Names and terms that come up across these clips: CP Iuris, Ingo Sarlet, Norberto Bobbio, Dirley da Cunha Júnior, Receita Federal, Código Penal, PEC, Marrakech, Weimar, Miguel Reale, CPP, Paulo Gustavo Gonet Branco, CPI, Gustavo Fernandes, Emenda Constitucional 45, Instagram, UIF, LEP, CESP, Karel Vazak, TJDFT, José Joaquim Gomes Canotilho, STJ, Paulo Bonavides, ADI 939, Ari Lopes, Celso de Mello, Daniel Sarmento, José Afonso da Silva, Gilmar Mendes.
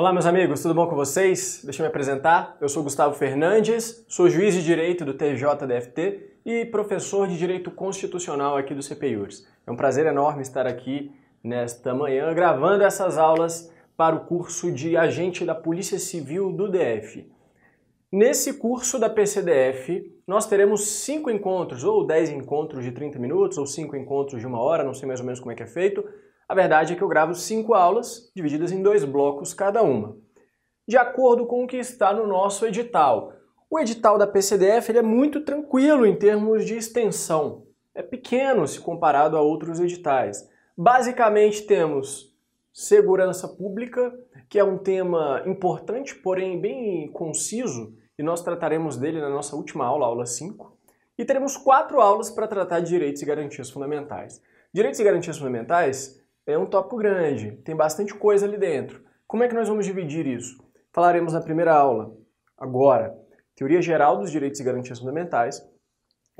Olá meus amigos, tudo bom com vocês? Deixa eu me apresentar, eu sou Gustavo Fernandes, sou juiz de Direito do TJDFT e professor de Direito Constitucional aqui do CP Iuris. É um prazer enorme estar aqui nesta manhã gravando essas aulas para o curso de Agente da Polícia Civil do DF. Nesse curso da PCDF nós teremos 5 encontros, ou 10 encontros de 30 minutos, ou 5 encontros de 1 hora, não sei mais ou menos como é que é feito. A verdade é que eu gravo 5 aulas, divididas em 2 blocos cada uma, de acordo com o que está no nosso edital. O edital da PCDF ele é muito tranquilo em termos de extensão, é pequeno se comparado a outros editais. Basicamente temos segurança pública, que é um tema importante, porém bem conciso, e nós trataremos dele na nossa última aula, aula 5, e teremos 4 aulas para tratar de direitos e garantias fundamentais. Direitos e garantias fundamentais é um tópico grande, tem bastante coisa ali dentro. Como é que nós vamos dividir isso? Falaremos na primeira aula, agora, teoria geral dos direitos e garantias fundamentais,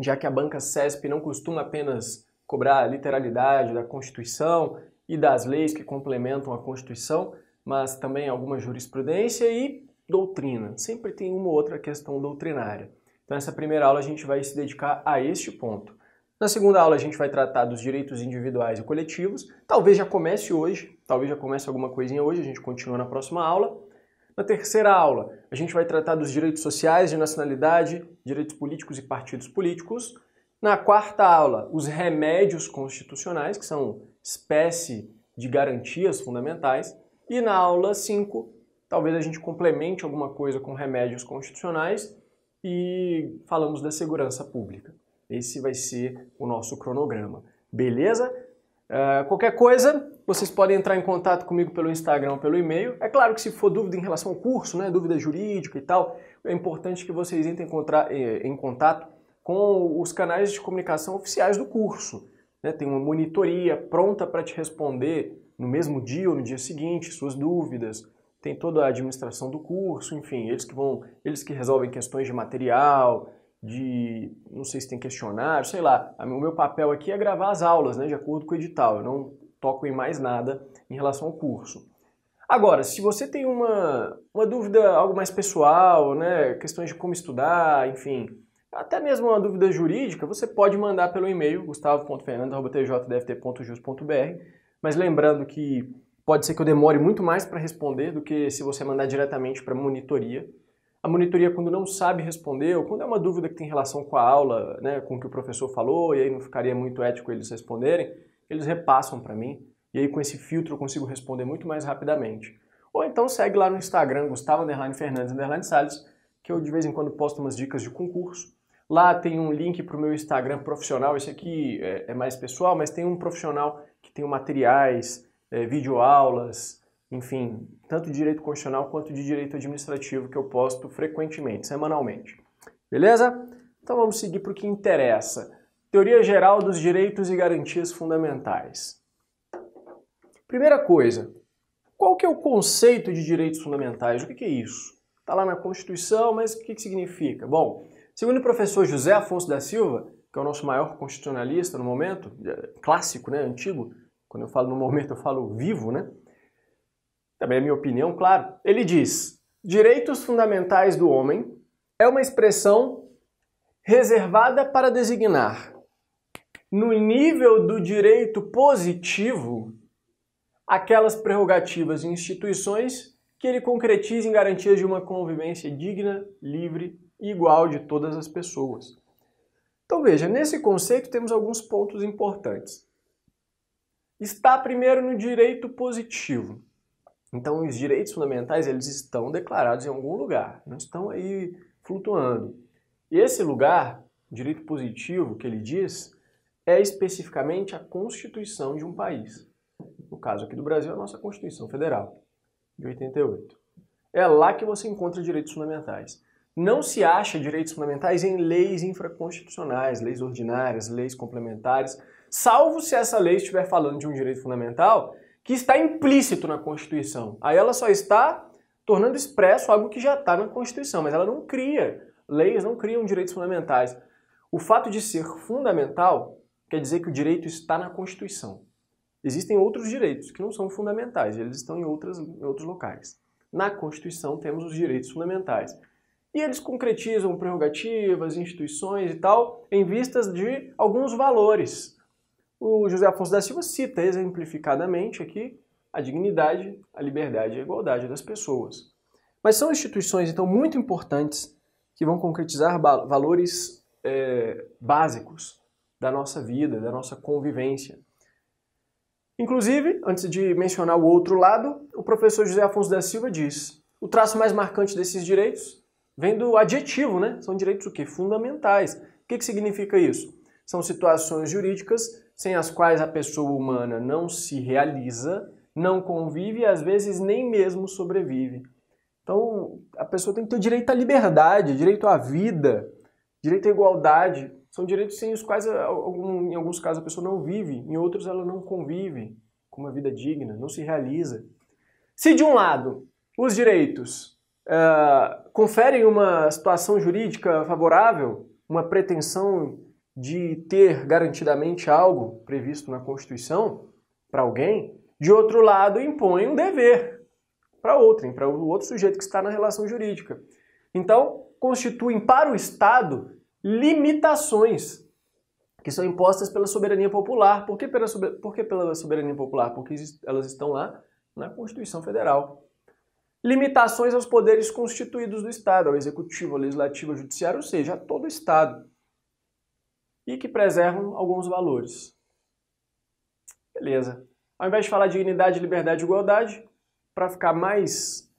já que a banca CESP não costuma apenas cobrar a literalidade da Constituição e das leis que complementam a Constituição, mas também alguma jurisprudência e doutrina. Sempre tem uma ou outra questão doutrinária. Então, nessa primeira aula a gente vai se dedicar a este ponto. Na segunda aula a gente vai tratar dos direitos individuais e coletivos, talvez já comece hoje, talvez já comece alguma coisinha hoje, a gente continua na próxima aula. Na terceira aula a gente vai tratar dos direitos sociais, de nacionalidade, direitos políticos e partidos políticos. Na quarta aula, os remédios constitucionais, que são espécie de garantias fundamentais. E na aula 5, talvez a gente complemente alguma coisa com remédios constitucionais e falamos da segurança pública. Esse vai ser o nosso cronograma, beleza? Qualquer coisa, vocês podem entrar em contato comigo pelo Instagram, pelo e-mail. É claro que se for dúvida em relação ao curso, né, dúvida jurídica e tal, é importante que vocês entrem em contato com os canais de comunicação oficiais do curso. Né? Tem uma monitoria pronta para te responder no mesmo dia ou no dia seguinte, suas dúvidas. Tem toda a administração do curso, enfim, eles que resolvem questões de material, não sei se tem questionário, sei lá. O meu papel aqui é gravar as aulas, né, de acordo com o edital. Eu não toco em mais nada em relação ao curso. Agora, se você tem uma dúvida, algo mais pessoal, né, questões de como estudar, enfim, até mesmo uma dúvida jurídica, você pode mandar pelo e-mail gustavo.fernandes@tjdft.jus.br, mas lembrando que pode ser que eu demore muito mais para responder do que se você mandar diretamente para a monitoria. A monitoria, quando não sabe responder, ou quando é uma dúvida que tem relação com a aula, né, com o que o professor falou, e aí não ficaria muito ético eles responderem, eles repassam para mim, e aí com esse filtro eu consigo responder muito mais rapidamente. Ou então segue lá no Instagram, gustavo_fernandes_salles, que eu de vez em quando posto umas dicas de concurso. Lá tem um link para o meu Instagram profissional, esse aqui é mais pessoal, mas tem um profissional que tem materiais, videoaulas, enfim, tanto de direito constitucional quanto de direito administrativo que eu posto frequentemente, semanalmente. Beleza? Então vamos seguir para o que interessa. Teoria geral dos direitos e garantias fundamentais. Primeira coisa, qual que é o conceito de direitos fundamentais? O que é isso? Está lá na Constituição, mas o que significa? Bom, segundo o professor José Afonso da Silva, que é o nosso maior constitucionalista no momento, clássico, né, antigo, quando eu falo no momento eu falo vivo, né? Também é minha opinião, claro. Ele diz, direitos fundamentais do homem é uma expressão reservada para designar, no nível do direito positivo, aquelas prerrogativas e instituições que ele concretiza em garantias de uma convivência digna, livre e igual de todas as pessoas. Então veja, nesse conceito temos alguns pontos importantes. Está primeiro no direito positivo. Então, os direitos fundamentais, eles estão declarados em algum lugar, não estão aí flutuando. E esse lugar, direito positivo, que ele diz, é especificamente a Constituição de um país. No caso aqui do Brasil, a nossa Constituição Federal, de 88. É lá que você encontra direitos fundamentais. Não se acha direitos fundamentais em leis infraconstitucionais, leis ordinárias, leis complementares, salvo se essa lei estiver falando de um direito fundamental que está implícito na Constituição. Aí ela só está tornando expresso algo que já está na Constituição, mas ela não cria leis, não criam direitos fundamentais. O fato de ser fundamental quer dizer que o direito está na Constituição. Existem outros direitos que não são fundamentais, eles estão em outros locais. na Constituição temos os direitos fundamentais. E eles concretizam prerrogativas, instituições e tal, em vistas de alguns valores. O José Afonso da Silva cita exemplificadamente aqui a dignidade, a liberdade e a igualdade das pessoas. Mas são instituições, então, muito importantes que vão concretizar valores básicos da nossa vida, da nossa convivência. Inclusive, antes de mencionar o outro lado, o professor José Afonso da Silva diz: o traço mais marcante desses direitos vem do adjetivo, né? São direitos o quê? Fundamentais. O que significa isso? São situações jurídicas sem as quais a pessoa humana não se realiza, não convive e às vezes nem mesmo sobrevive. Então, a pessoa tem que ter direito à liberdade, direito à vida, direito à igualdade. São direitos sem os quais, em alguns casos, a pessoa não vive, em outros ela não convive com uma vida digna, não se realiza. Se, de um lado, os direitos conferem uma situação jurídica favorável, uma pretensão de ter garantidamente algo previsto na Constituição para alguém, de outro lado, impõem um dever para outrem, para o outro sujeito que está na relação jurídica. Então, constituem para o Estado limitações que são impostas pela soberania popular. Por que pela soberania popular? Porque elas estão lá na Constituição Federal. Limitações aos poderes constituídos do Estado, ao Executivo, ao Legislativo, ao Judiciário, ou seja, a todo o Estado, e que preservam alguns valores. Beleza. Ao invés de falar dignidade, liberdade e igualdade, para ficar mais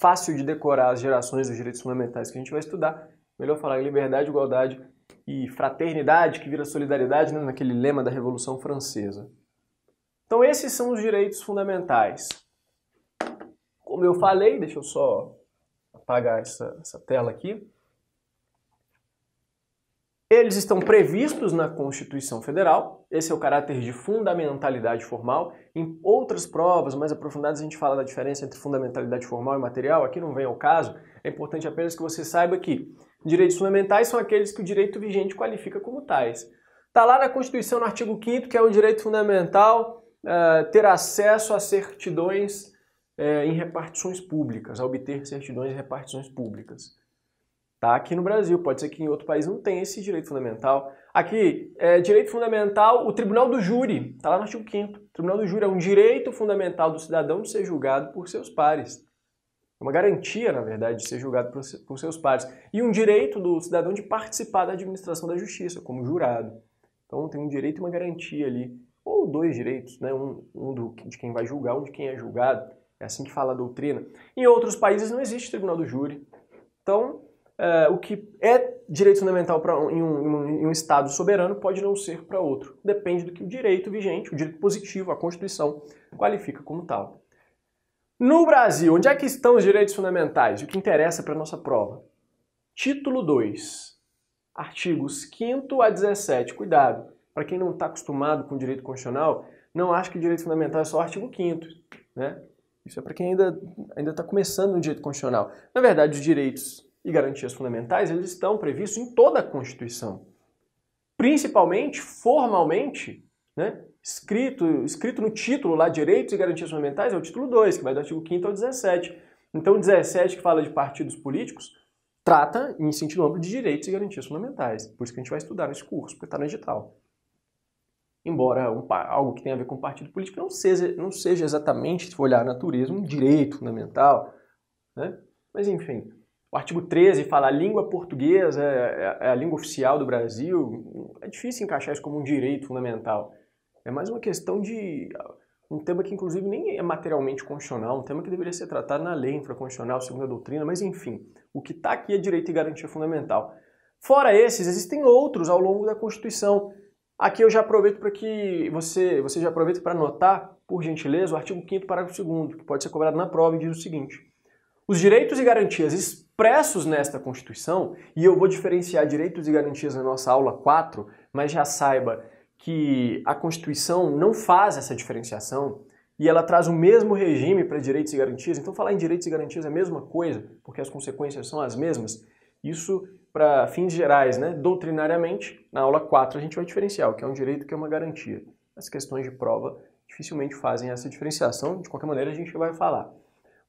fácil de decorar as gerações dos direitos fundamentais que a gente vai estudar, melhor falar liberdade, igualdade e fraternidade, que vira solidariedade, né, naquele lema da Revolução Francesa. Então esses são os direitos fundamentais. Como eu falei, deixa eu só apagar essa tela aqui. Eles estão previstos na Constituição Federal, esse é o caráter de fundamentalidade formal. Em outras provas mais aprofundadas a gente fala da diferença entre fundamentalidade formal e material, aqui não vem ao caso, é importante apenas que você saiba que direitos fundamentais são aqueles que o direito vigente qualifica como tais. Está lá na Constituição, no artigo 5º, que é um direito fundamental ter acesso a certidões em repartições públicas, a obter certidões em repartições públicas. Tá aqui no Brasil, pode ser que em outro país não tenha esse direito fundamental. Aqui, direito fundamental, o tribunal do júri, está lá no artigo 5º. O tribunal do júri é um direito fundamental do cidadão de ser julgado por seus pares. É uma garantia, na verdade, de ser julgado por seus pares. E um direito do cidadão de participar da administração da justiça, como jurado. Então tem um direito e uma garantia ali. Ou dois direitos, né? um de quem vai julgar, um de quem é julgado. É assim que fala a doutrina. Em outros países não existe tribunal do júri. Então, o que é direito fundamental em um Estado soberano pode não ser para outro. Depende do que o direito vigente, o direito positivo, a Constituição, qualifica como tal. No Brasil, onde é que estão os direitos fundamentais? O que interessa para a nossa prova? Título 2, artigos 5º a 17. Cuidado, para quem não está acostumado com o direito constitucional, não acha que direito fundamental é só o artigo 5º, né? Isso é para quem ainda está começando no direito constitucional. Na verdade, os direitos e garantias fundamentais, eles estão previstos em toda a Constituição. Principalmente, formalmente, né, escrito no título lá, direitos e garantias fundamentais, é o título 2, que vai do artigo 5º ao 17. Então, o 17, que fala de partidos políticos, trata, em sentido amplo, de direitos e garantias fundamentais. Por isso que a gente vai estudar nesse curso, porque está no edital. Embora algo que tenha a ver com partido político não seja exatamente, se olhar a natureza, um direito fundamental, né? Mas, enfim. O artigo 13 fala a língua portuguesa é a língua oficial do Brasil. É difícil encaixar isso como um direito fundamental. É mais uma questão de um tema que, inclusive, nem é materialmente constitucional, um tema que deveria ser tratado na lei infraconstitucional, segundo a doutrina, mas, enfim, o que está aqui é direito e garantia fundamental. Fora esses, existem outros ao longo da Constituição. Aqui eu já aproveito para que você já aproveita para anotar, por gentileza, o artigo 5º, parágrafo 2º, que pode ser cobrado na prova e diz o seguinte: os direitos e garantias expressos nesta Constituição, e eu vou diferenciar direitos e garantias na nossa aula 4, mas já saiba que a Constituição não faz essa diferenciação e ela traz o mesmo regime para direitos e garantias, então falar em direitos e garantias é a mesma coisa, porque as consequências são as mesmas. Isso para fins gerais, né? Doutrinariamente, na aula 4 a gente vai diferenciar o que é um direito e o que é uma garantia. As questões de prova dificilmente fazem essa diferenciação, de qualquer maneira a gente vai falar.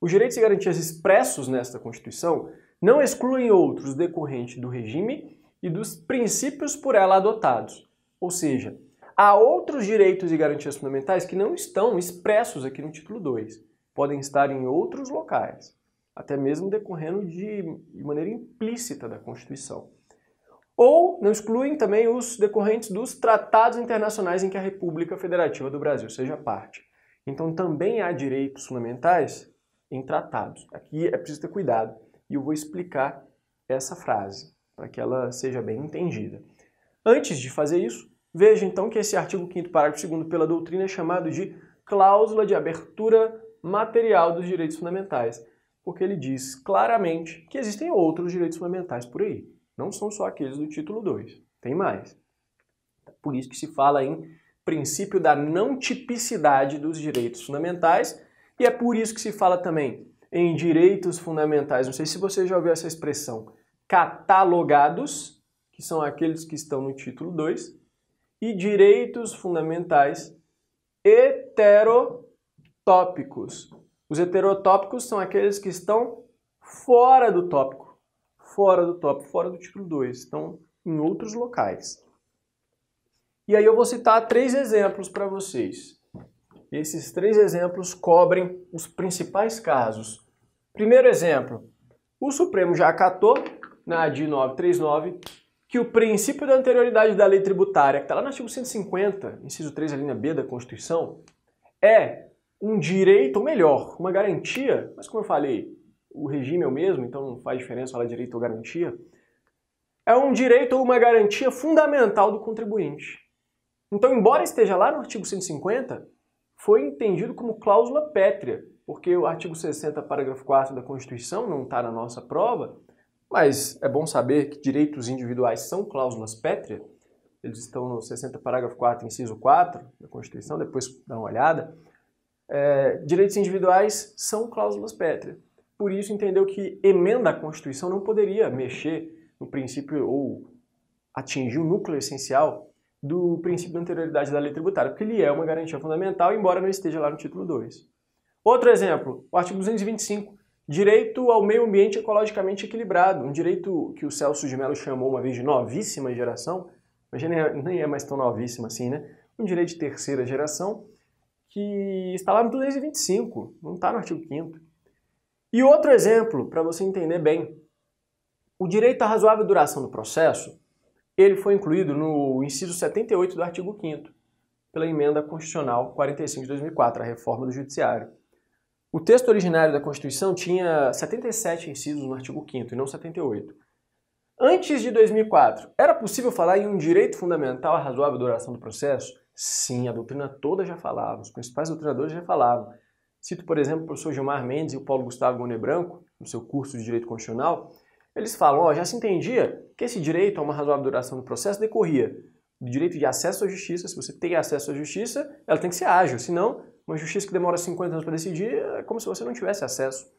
Os direitos e garantias expressos nesta Constituição não excluem outros decorrentes do regime e dos princípios por ela adotados. Ou seja, há outros direitos e garantias fundamentais que não estão expressos aqui no título 2. Podem estar em outros locais, até mesmo decorrendo de maneira implícita da Constituição. Ou não excluem também os decorrentes dos tratados internacionais em que a República Federativa do Brasil seja parte. Então também há direitos fundamentais em tratados. Aqui é preciso ter cuidado e eu vou explicar essa frase para que ela seja bem entendida. Antes de fazer isso, veja então que esse artigo 5º, parágrafo 2º, pela doutrina é chamado de cláusula de abertura material dos direitos fundamentais, porque ele diz claramente que existem outros direitos fundamentais por aí. Não são só aqueles do título 2, tem mais. Por isso que se fala em princípio da não tipicidade dos direitos fundamentais e é por isso que se fala também em direitos fundamentais, não sei se você já ouviu essa expressão, catalogados, que são aqueles que estão no título 2, e direitos fundamentais heterotópicos. Os heterotópicos são aqueles que estão fora do tópico, fora do título 2, estão em outros locais. E aí eu vou citar 3 exemplos para vocês. Esses 3 exemplos cobrem os principais casos. Primeiro exemplo, o Supremo já acatou na ADI 939, que o princípio da anterioridade da lei tributária, que está lá no artigo 150, inciso 3, a linha B da Constituição, é um direito, ou melhor, uma garantia, mas como eu falei, o regime é o mesmo, então não faz diferença falar direito ou garantia, é um direito ou uma garantia fundamental do contribuinte. Então, embora esteja lá no artigo 150, foi entendido como cláusula pétrea, porque o artigo 60, parágrafo 4 da Constituição não está na nossa prova, mas é bom saber que direitos individuais são cláusulas pétreas. Eles estão no 60, parágrafo 4, inciso 4 da Constituição, depois dá uma olhada. Direitos individuais são cláusulas pétreas. Por isso entendeu que emenda à Constituição não poderia mexer no princípio ou atingir o núcleo essencial do princípio da anterioridade da lei tributária, porque ele é uma garantia fundamental, embora não esteja lá no título 2. Outro exemplo, o artigo 225. Direito ao meio ambiente ecologicamente equilibrado, um direito que o Celso de Mello chamou uma vez de novíssima geração, mas já nem é mais tão novíssima assim, né? Um direito de terceira geração que está lá no 225, não está no artigo 5º. E outro exemplo, para você entender bem, o direito à razoável duração do processo, ele foi incluído no inciso 78 do artigo 5º, pela Emenda Constitucional 45 de 2004, a reforma do Judiciário. O texto originário da Constituição tinha 77 incisos no artigo 5º e não 78. Antes de 2004, era possível falar em um direito fundamental à razoável duração do processo? Sim, a doutrina toda já falava, os principais doutrinadores já falavam. Cito, por exemplo, o professor Gilmar Mendes e o Paulo Gustavo Gonet Branco, no seu curso de Direito Constitucional, eles falam, já se entendia que esse direito a uma razoável duração do processo decorria do direito de acesso à justiça. Se você tem acesso à justiça, ela tem que ser ágil, senão uma justiça que demora 50 anos para decidir é como se você não tivesse acesso.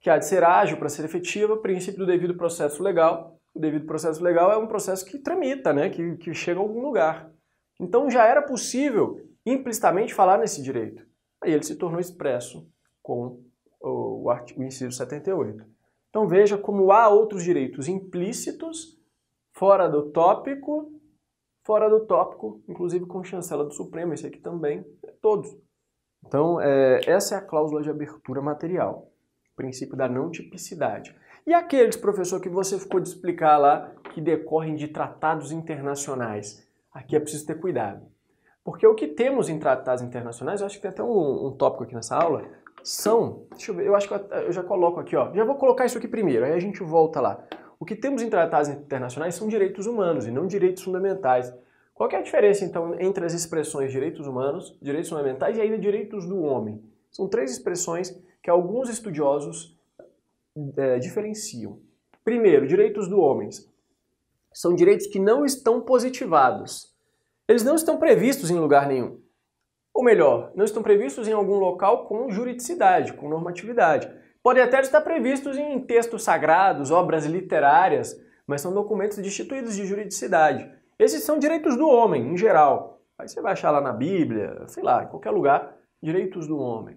Que há de ser ágil para ser efetiva, o princípio do devido processo legal. O devido processo legal é um processo que tramita, né? que chega a algum lugar. Então já era possível implicitamente falar nesse direito. Aí ele se tornou expresso com o inciso 78. Então veja como há outros direitos implícitos, fora do tópico, inclusive com chancela do Supremo, esse aqui também, todos. Então, essa é a cláusula de abertura material, o princípio da não tipicidade. E aqueles, professor, que você ficou de explicar lá, que decorrem de tratados internacionais. Aqui é preciso ter cuidado. Porque o que temos em tratados internacionais, eu acho que tem até um tópico aqui nessa aula, são, deixa eu ver, eu acho que eu já coloco aqui, já vou colocar isso aqui primeiro, aí a gente volta lá. O que temos em tratados internacionais são direitos humanos e não direitos fundamentais. Qual é a diferença, então, entre as expressões direitos humanos, direitos fundamentais e ainda direitos do homem? São 3 expressões que alguns estudiosos diferenciam. Primeiro, direitos do homem. São direitos que não estão positivados. Eles não estão previstos em lugar nenhum. Ou melhor, não estão previstos em algum local com juridicidade, com normatividade. Podem até estar previstos em textos sagrados, obras literárias, mas são documentos destituídos de juridicidade. Esses são direitos do homem, em geral. Aí você vai achar lá na Bíblia, sei lá, em qualquer lugar, direitos do homem.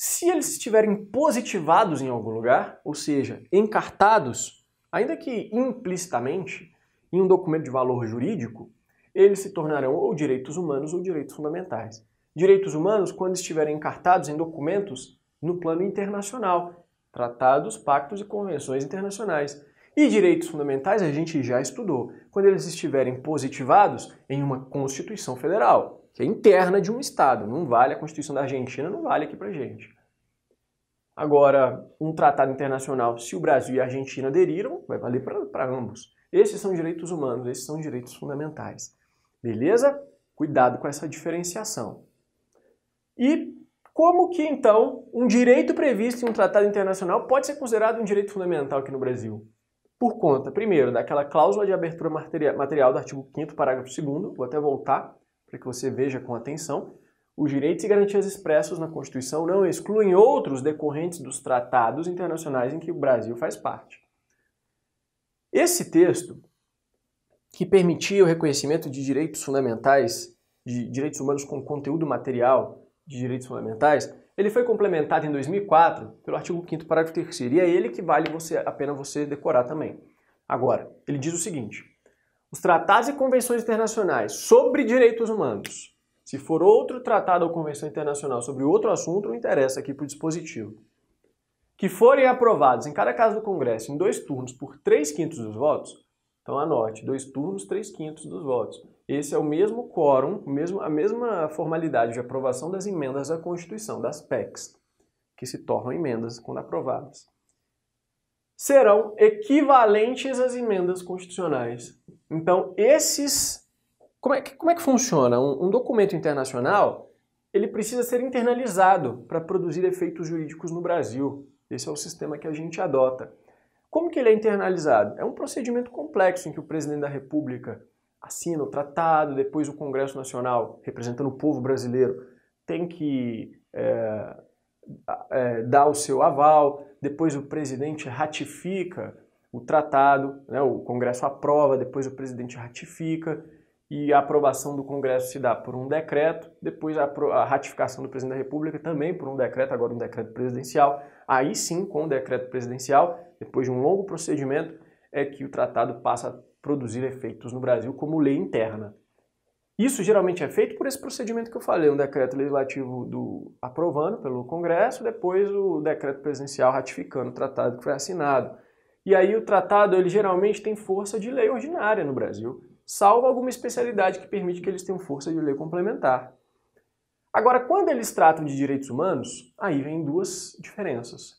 Se eles estiverem positivados em algum lugar, ou seja, encartados, ainda que implicitamente, em um documento de valor jurídico, eles se tornarão ou direitos humanos ou direitos fundamentais. Direitos humanos quando estiverem encartados em documentos no plano internacional, tratados, pactos e convenções internacionais. E direitos fundamentais a gente já estudou, quando eles estiverem positivados em uma Constituição Federal, que é interna de um Estado, não vale a Constituição da Argentina, não vale aqui pra gente. Agora, um tratado internacional, se o Brasil e a Argentina aderiram, vai valer para ambos. Esses são direitos humanos, esses são direitos fundamentais. Beleza? Cuidado com essa diferenciação. E como que, então, um direito previsto em um tratado internacional pode ser considerado um direito fundamental aqui no Brasil? Por conta, primeiro, daquela cláusula de abertura material do artigo 5º, parágrafo 2º, vou até voltar para que você veja com atenção, os direitos e garantias expressos na Constituição não excluem outros decorrentes dos tratados internacionais em que o Brasil faz parte. Esse texto, que permitia o reconhecimento de direitos fundamentais, de direitos humanos com conteúdo material de direitos fundamentais, ele foi complementado em 2004 pelo artigo 5º, parágrafo 3º, e é ele que vale a pena você decorar também. Agora, ele diz o seguinte: os tratados e convenções internacionais sobre direitos humanos, se for outro tratado ou convenção internacional sobre outro assunto, não interessa aqui para o dispositivo, que forem aprovados em cada casa do Congresso em 2 turnos por 3/5 dos votos, então anote, 2 turnos, 3/5 dos votos. Esse é o mesmo quórum, a mesma formalidade de aprovação das emendas à Constituição, das PECs, que se tornam emendas quando aprovadas. Serão equivalentes às emendas constitucionais. Então, esses... Como é que funciona? Um documento internacional, ele precisa ser internalizado para produzir efeitos jurídicos no Brasil. Esse é o sistema que a gente adota. Como que ele é internalizado? É um procedimento complexo em que o presidente da República assina o tratado, depois o Congresso Nacional, representando o povo brasileiro, tem que dar o seu aval, depois o presidente ratifica o tratado, né, o Congresso aprova, depois o presidente ratifica, e a aprovação do Congresso se dá por um decreto, depois a ratificação do Presidente da República também por um decreto, agora um decreto presidencial. Aí sim, com o decreto presidencial, depois de um longo procedimento, é que o tratado passa a produzir efeitos no Brasil como lei interna. Isso geralmente é feito por esse procedimento que eu falei, um decreto legislativo aprovando pelo Congresso, depois o decreto presidencial ratificando o tratado que foi assinado. E aí o tratado, ele geralmente tem força de lei ordinária no Brasil, salvo alguma especialidade que permite que eles tenham força de lei complementar. Agora, quando eles tratam de direitos humanos, aí vem duas diferenças.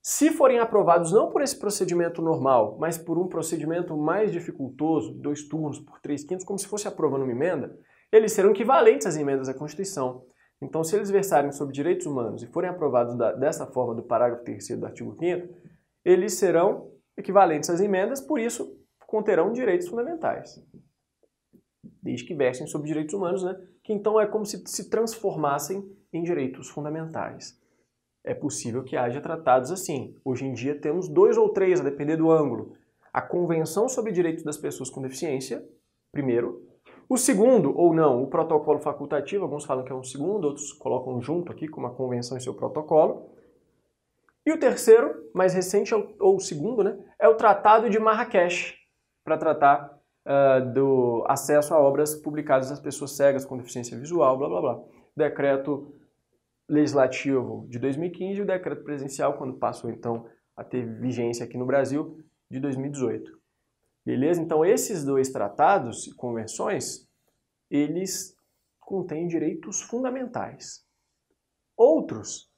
Se forem aprovados não por esse procedimento normal, mas por um procedimento mais dificultoso, 2 turnos por 3/5, como se fosse aprovando uma emenda, eles serão equivalentes às emendas à Constituição. Então, se eles versarem sobre direitos humanos e forem aprovados dessa forma do parágrafo 3º do artigo 5º, eles serão equivalentes às emendas, por isso, conterão direitos fundamentais, desde que versem sobre direitos humanos, né? Que então é como se transformassem em direitos fundamentais. É possível que haja tratados assim. Hoje em dia temos 2 ou 3, a depender do ângulo. A Convenção sobre Direitos das Pessoas com Deficiência, primeiro. O segundo, ou não, o protocolo facultativo, alguns falam que é um segundo, outros colocam junto aqui, como a Convenção e seu protocolo. E o terceiro, mais recente, ou o segundo, né? É o Tratado de Marrakech, para tratar do acesso a obras publicadas das pessoas cegas com deficiência visual, blá blá blá. Decreto legislativo de 2015 e o decreto presidencial, quando passou então a ter vigência aqui no Brasil, de 2018. Beleza? Então esses 2 tratados e convenções, eles contêm direitos fundamentais. Outros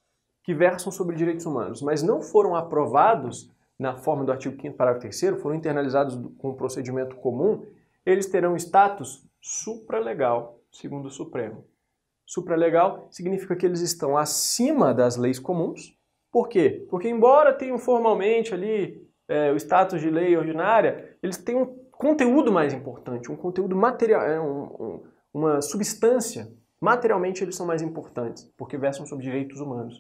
que versam sobre direitos humanos, mas não foram aprovados na forma do artigo 5º, parágrafo 3º, foram internalizados com um procedimento comum, eles terão status supralegal, segundo o Supremo. Supralegal significa que eles estão acima das leis comuns. Por quê? Porque embora tenham formalmente ali o status de lei ordinária, eles têm um conteúdo mais importante, um conteúdo material, uma substância. Materialmente eles são mais importantes, porque versam sobre direitos humanos.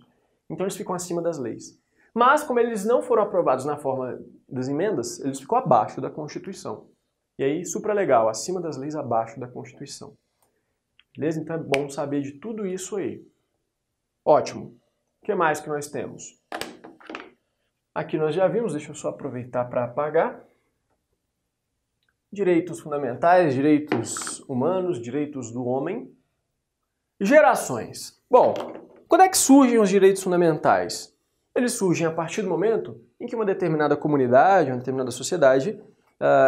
Então eles ficam acima das leis. Mas, como eles não foram aprovados na forma das emendas, eles ficam abaixo da Constituição. E aí, supralegal, acima das leis, abaixo da Constituição. Beleza? Então é bom saber de tudo isso aí. Ótimo. O que mais que nós temos? Aqui nós já vimos, deixa eu só aproveitar para apagar. Direitos fundamentais, direitos humanos, direitos do homem. Gerações. Bom, quando é que surgem os direitos fundamentais? Eles surgem a partir do momento em que uma determinada comunidade, uma determinada sociedade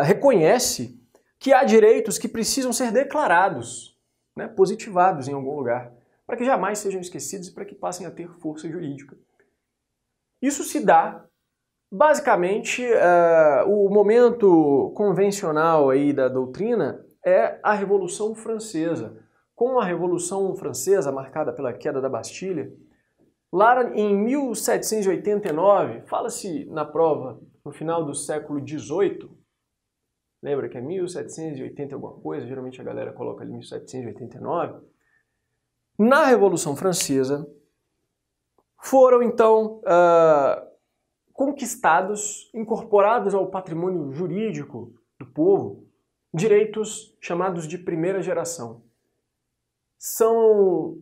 reconhece que há direitos que precisam ser declarados, né, positivados em algum lugar, para que jamais sejam esquecidos e para que passem a ter força jurídica. Isso se dá, basicamente, o momento convencional aí da doutrina é a Revolução Francesa. Com a Revolução Francesa, marcada pela queda da Bastilha, lá em 1789, fala-se na prova, no final do século XVIII, lembra que é 1780 alguma coisa, geralmente a galera coloca ali 1789, na Revolução Francesa foram então conquistados, incorporados ao patrimônio jurídico do povo, direitos chamados de primeira geração. São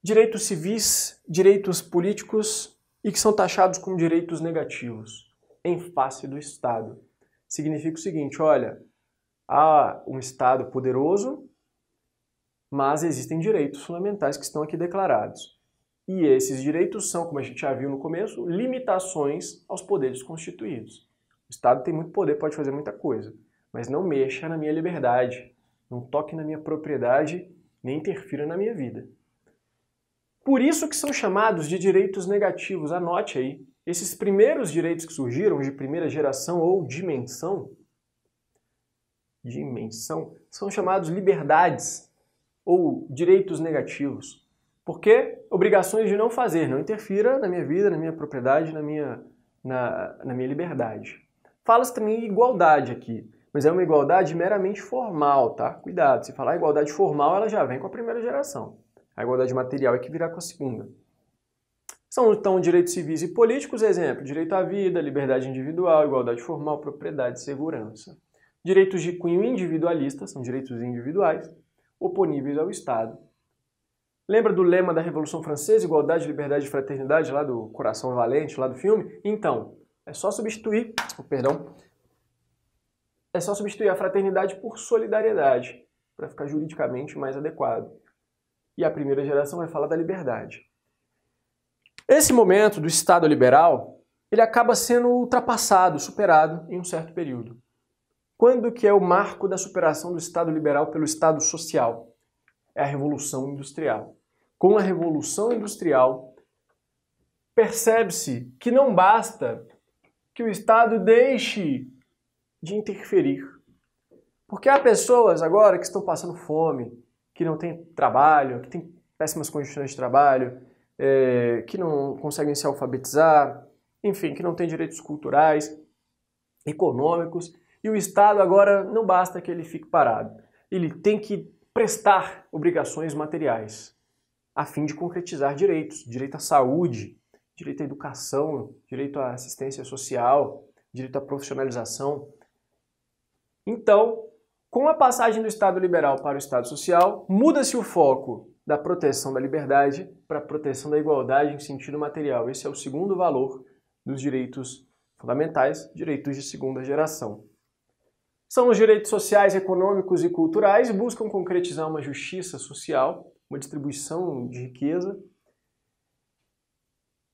direitos civis, direitos políticos e que são taxados como direitos negativos em face do Estado. Significa o seguinte, olha, há um Estado poderoso, mas existem direitos fundamentais que estão aqui declarados. E esses direitos são, como a gente já viu no começo, limitações aos poderes constituídos. O Estado tem muito poder, pode fazer muita coisa, mas não mexa na minha liberdade, não toque na minha propriedade, nem interfira na minha vida. Por isso que são chamados de direitos negativos. Anote aí, esses primeiros direitos que surgiram de primeira geração ou dimensão, são chamados liberdades ou direitos negativos. Por quê? Obrigações de não fazer, não interfira na minha vida, na minha propriedade, na minha liberdade. Fala-se também em igualdade aqui, mas é uma igualdade meramente formal, tá? Cuidado, se falar igualdade formal, ela já vem com a primeira geração. A igualdade material é que virá com a segunda. São, então, direitos civis e políticos, exemplo, direito à vida, liberdade individual, igualdade formal, propriedade e segurança. Direitos de cunho individualista, são direitos individuais, oponíveis ao Estado. Lembra do lema da Revolução Francesa, igualdade, liberdade e fraternidade, lá do Coração Valente, lá do filme? Então, é só substituir, é só substituir a fraternidade por solidariedade, para ficar juridicamente mais adequado. E a primeira geração vai falar da liberdade. Esse momento do Estado liberal, ele acaba sendo ultrapassado, superado em um certo período. Quando que é o marco da superação do Estado liberal pelo Estado social? É a Revolução Industrial. Com a Revolução Industrial, percebe-se que não basta que o Estado deixe de interferir. Porque há pessoas agora que estão passando fome, que não tem trabalho, que tem péssimas condições de trabalho, que não conseguem se alfabetizar, enfim, que não tem direitos culturais, econômicos, e o Estado agora não basta que ele fique parado. Ele tem que prestar obrigações materiais, a fim de concretizar direitos, direito à saúde, direito à educação, direito à assistência social, direito à profissionalização. Então, com a passagem do Estado liberal para o Estado social, muda-se o foco da proteção da liberdade para a proteção da igualdade em sentido material. Esse é o segundo valor dos direitos fundamentais, direitos de segunda geração. São os direitos sociais, econômicos e culturais, buscam concretizar uma justiça social, uma distribuição de riqueza.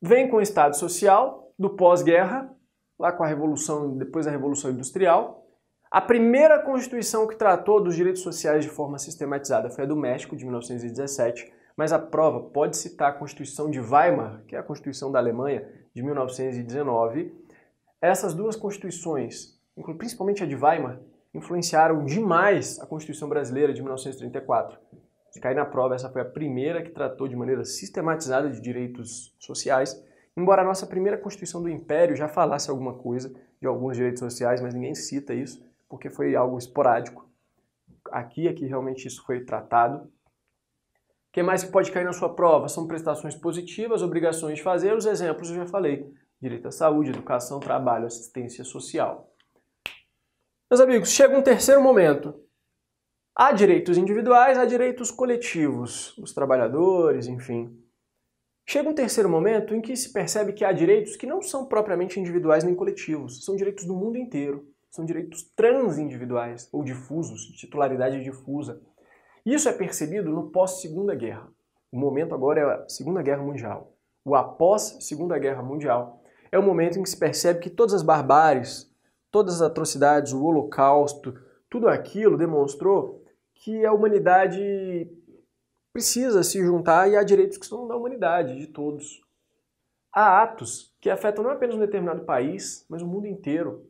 Vem com o Estado social do pós-guerra, lá com a Revolução, depois da Revolução Industrial. A primeira Constituição que tratou dos direitos sociais de forma sistematizada foi a do México, de 1917, mas a prova pode citar a Constituição de Weimar, que é a Constituição da Alemanha, de 1919. Essas duas Constituições, principalmente a de Weimar, influenciaram demais a Constituição brasileira de 1934. Se cair na prova, essa foi a primeira que tratou de maneira sistematizada de direitos sociais, embora a nossa primeira Constituição do Império já falasse alguma coisa de alguns direitos sociais, mas ninguém cita isso, porque foi algo esporádico. Aqui é que realmente isso foi tratado. O que mais que pode cair na sua prova? São prestações positivas, obrigações de fazer, os exemplos eu já falei. Direito à saúde, educação, trabalho, assistência social. Meus amigos, chega um terceiro momento. Há direitos individuais, há direitos coletivos, os trabalhadores, enfim. Chega um terceiro momento em que se percebe que há direitos que não são propriamente individuais nem coletivos, são direitos do mundo inteiro, são direitos transindividuais ou difusos, de titularidade difusa. Isso é percebido no pós-Segunda Guerra. O momento agora é a Segunda Guerra Mundial. O após-Segunda Guerra Mundial é o momento em que se percebe que todas as barbáries, todas as atrocidades, o Holocausto, tudo aquilo demonstrou que a humanidade precisa se juntar e há direitos que são da humanidade, de todos. Há atos que afetam não apenas um determinado país, mas o mundo inteiro.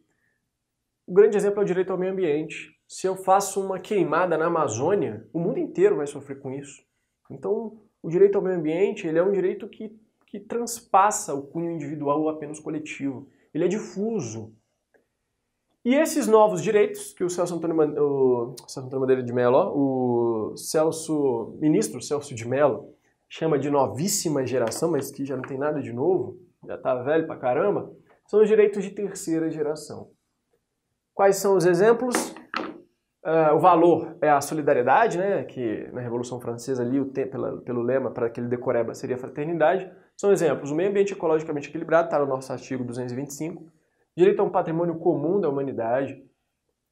O grande exemplo é o direito ao meio ambiente. Se eu faço uma queimada na Amazônia, o mundo inteiro vai sofrer com isso. Então, o direito ao meio ambiente ele é um direito que transpassa o cunho individual ou apenas coletivo. Ele é difuso. E esses novos direitos que o ministro Celso de Mello chama de novíssima geração, mas que já não tem nada de novo, já está velho pra caramba, são os direitos de terceira geração. Quais são os exemplos? O valor é a solidariedade, né, que na Revolução Francesa, ali pelo lema para aquele decoreba seria fraternidade. São exemplos: o meio ambiente ecologicamente equilibrado, está no nosso artigo 225, direito a um patrimônio comum da humanidade,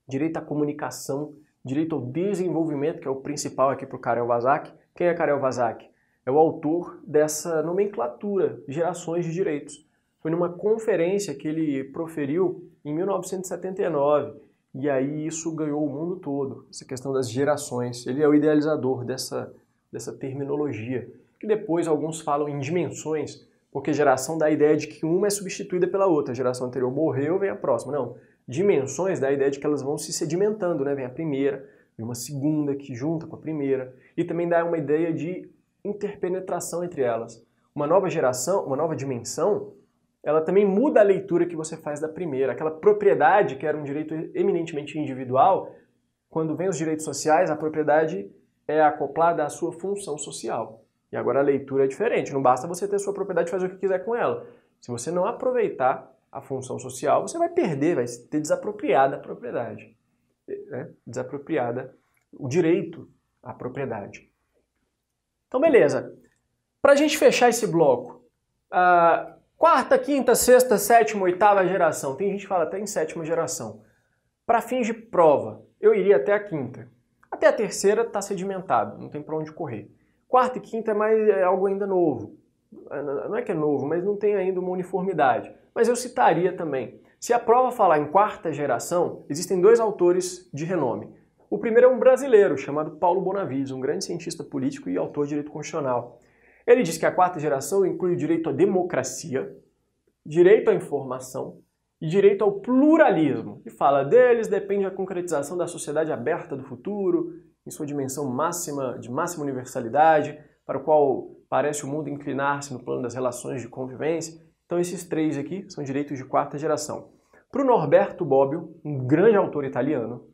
direito à comunicação, direito ao desenvolvimento, que é o principal aqui para o Karel Vazak. Quem é Karel Vazak? É o autor dessa nomenclatura, gerações de direitos. Foi numa conferência que ele proferiu em 1979, e aí isso ganhou o mundo todo, essa questão das gerações. Ele é o idealizador dessa terminologia, que depois alguns falam em dimensões, porque geração dá a ideia de que uma é substituída pela outra, a geração anterior morreu, vem a próxima. Não, dimensões dá a ideia de que elas vão se sedimentando, né? Vem a primeira, vem uma segunda que junta com a primeira, e também dá uma ideia de interpenetração entre elas. Uma nova geração, uma nova dimensão, ela também muda a leitura que você faz da primeira. Aquela propriedade, que era um direito eminentemente individual, quando vem os direitos sociais, a propriedade é acoplada à sua função social. E agora a leitura é diferente. Não basta você ter sua propriedade e fazer o que quiser com ela. Se você não aproveitar a função social, você vai perder, vai ter desapropriada a propriedade. Né? Desapropriada o direito à propriedade. Então, beleza. Para a gente fechar esse bloco, quarta, quinta, sexta, sétima, oitava geração. Tem gente que fala até em sétima geração. Para fins de prova, eu iria até a quinta. Até a terceira está sedimentado, não tem para onde correr. Quarta e quinta é mais algo ainda novo. Não é que é novo, mas não tem ainda uma uniformidade. Mas eu citaria também. Se a prova falar em quarta geração, existem dois autores de renome. O primeiro é um brasileiro, chamado Paulo Bonavides, um grande cientista político e autor de direito constitucional. Ele diz que a quarta geração inclui o direito à democracia, direito à informação e direito ao pluralismo. E fala deles, depende da concretização da sociedade aberta do futuro, em sua dimensão máxima, de máxima universalidade, para o qual parece o mundo inclinar-se no plano das relações de convivência. Então esses três aqui são direitos de quarta geração. Para o Norberto Bobbio, um grande autor italiano,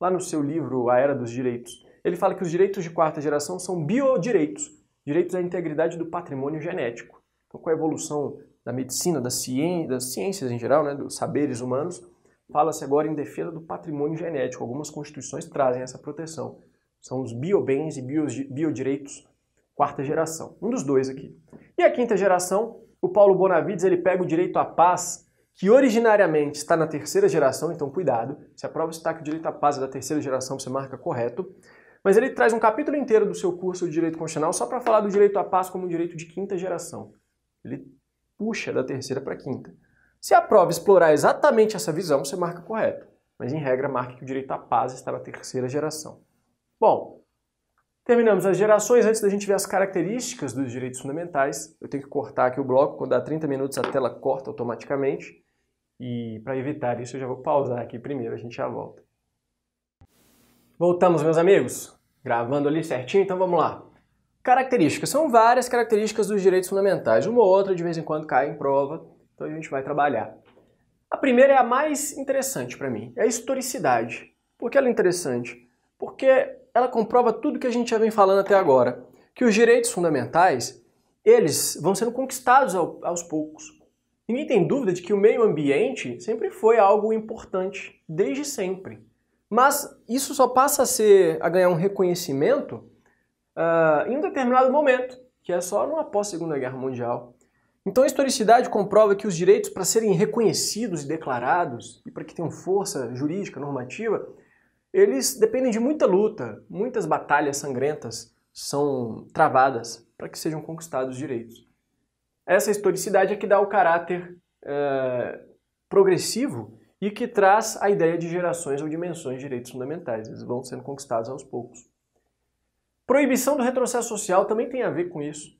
lá no seu livro A Era dos Direitos, ele fala que os direitos de quarta geração são biodireitos, direitos à integridade do patrimônio genético. Então, com a evolução da medicina, das ciências em geral, né, dos saberes humanos, fala-se agora em defesa do patrimônio genético. Algumas constituições trazem essa proteção. São os biobens e biodireitos quarta geração. Um dos dois aqui. E a quinta geração, o Paulo Bonavides, ele pega o direito à paz, que originariamente está na terceira geração, então cuidado. Se a prova está que o direito à paz é da terceira geração, você marca correto. Mas ele traz um capítulo inteiro do seu curso de Direito Constitucional só para falar do direito à paz como um direito de quinta geração. Ele puxa da terceira para a quinta. Se a prova explorar exatamente essa visão, você marca correto. Mas, em regra, marque que o direito à paz está na terceira geração. Bom, terminamos as gerações. Antes da gente ver as características dos direitos fundamentais, eu tenho que cortar aqui o bloco. Quando dá 30 minutos, a tela corta automaticamente. E, para evitar isso, eu já vou pausar aqui primeiro. A gente já volta. Voltamos, meus amigos, gravando ali certinho, então vamos lá. Características, são várias características dos direitos fundamentais, uma ou outra de vez em quando cai em prova, então a gente vai trabalhar. A primeira é a mais interessante para mim, é a historicidade. Por que ela é interessante? Porque ela comprova tudo que a gente já vem falando até agora, que os direitos fundamentais, eles vão sendo conquistados aos poucos. Ninguém tem dúvida de que o meio ambiente sempre foi algo importante, desde sempre. Mas isso só passa a ganhar um reconhecimento em um determinado momento, que é só no pós-Segunda Guerra Mundial. Então a historicidade comprova que os direitos, para serem reconhecidos e declarados, e para que tenham força jurídica, normativa, eles dependem de muita luta, muitas batalhas sangrentas são travadas para que sejam conquistados os direitos. Essa historicidade é que dá o caráter progressivo e que traz a ideia de gerações ou dimensões de direitos fundamentais. Eles vão sendo conquistados aos poucos. Proibição do retrocesso social também tem a ver com isso.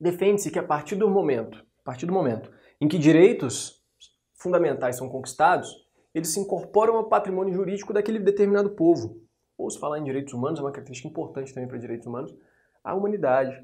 Defende-se que a partir do momento em que direitos fundamentais são conquistados, eles se incorporam ao patrimônio jurídico daquele determinado povo. Ou, se falar em direitos humanos, é uma característica importante também para direitos humanos, a humanidade.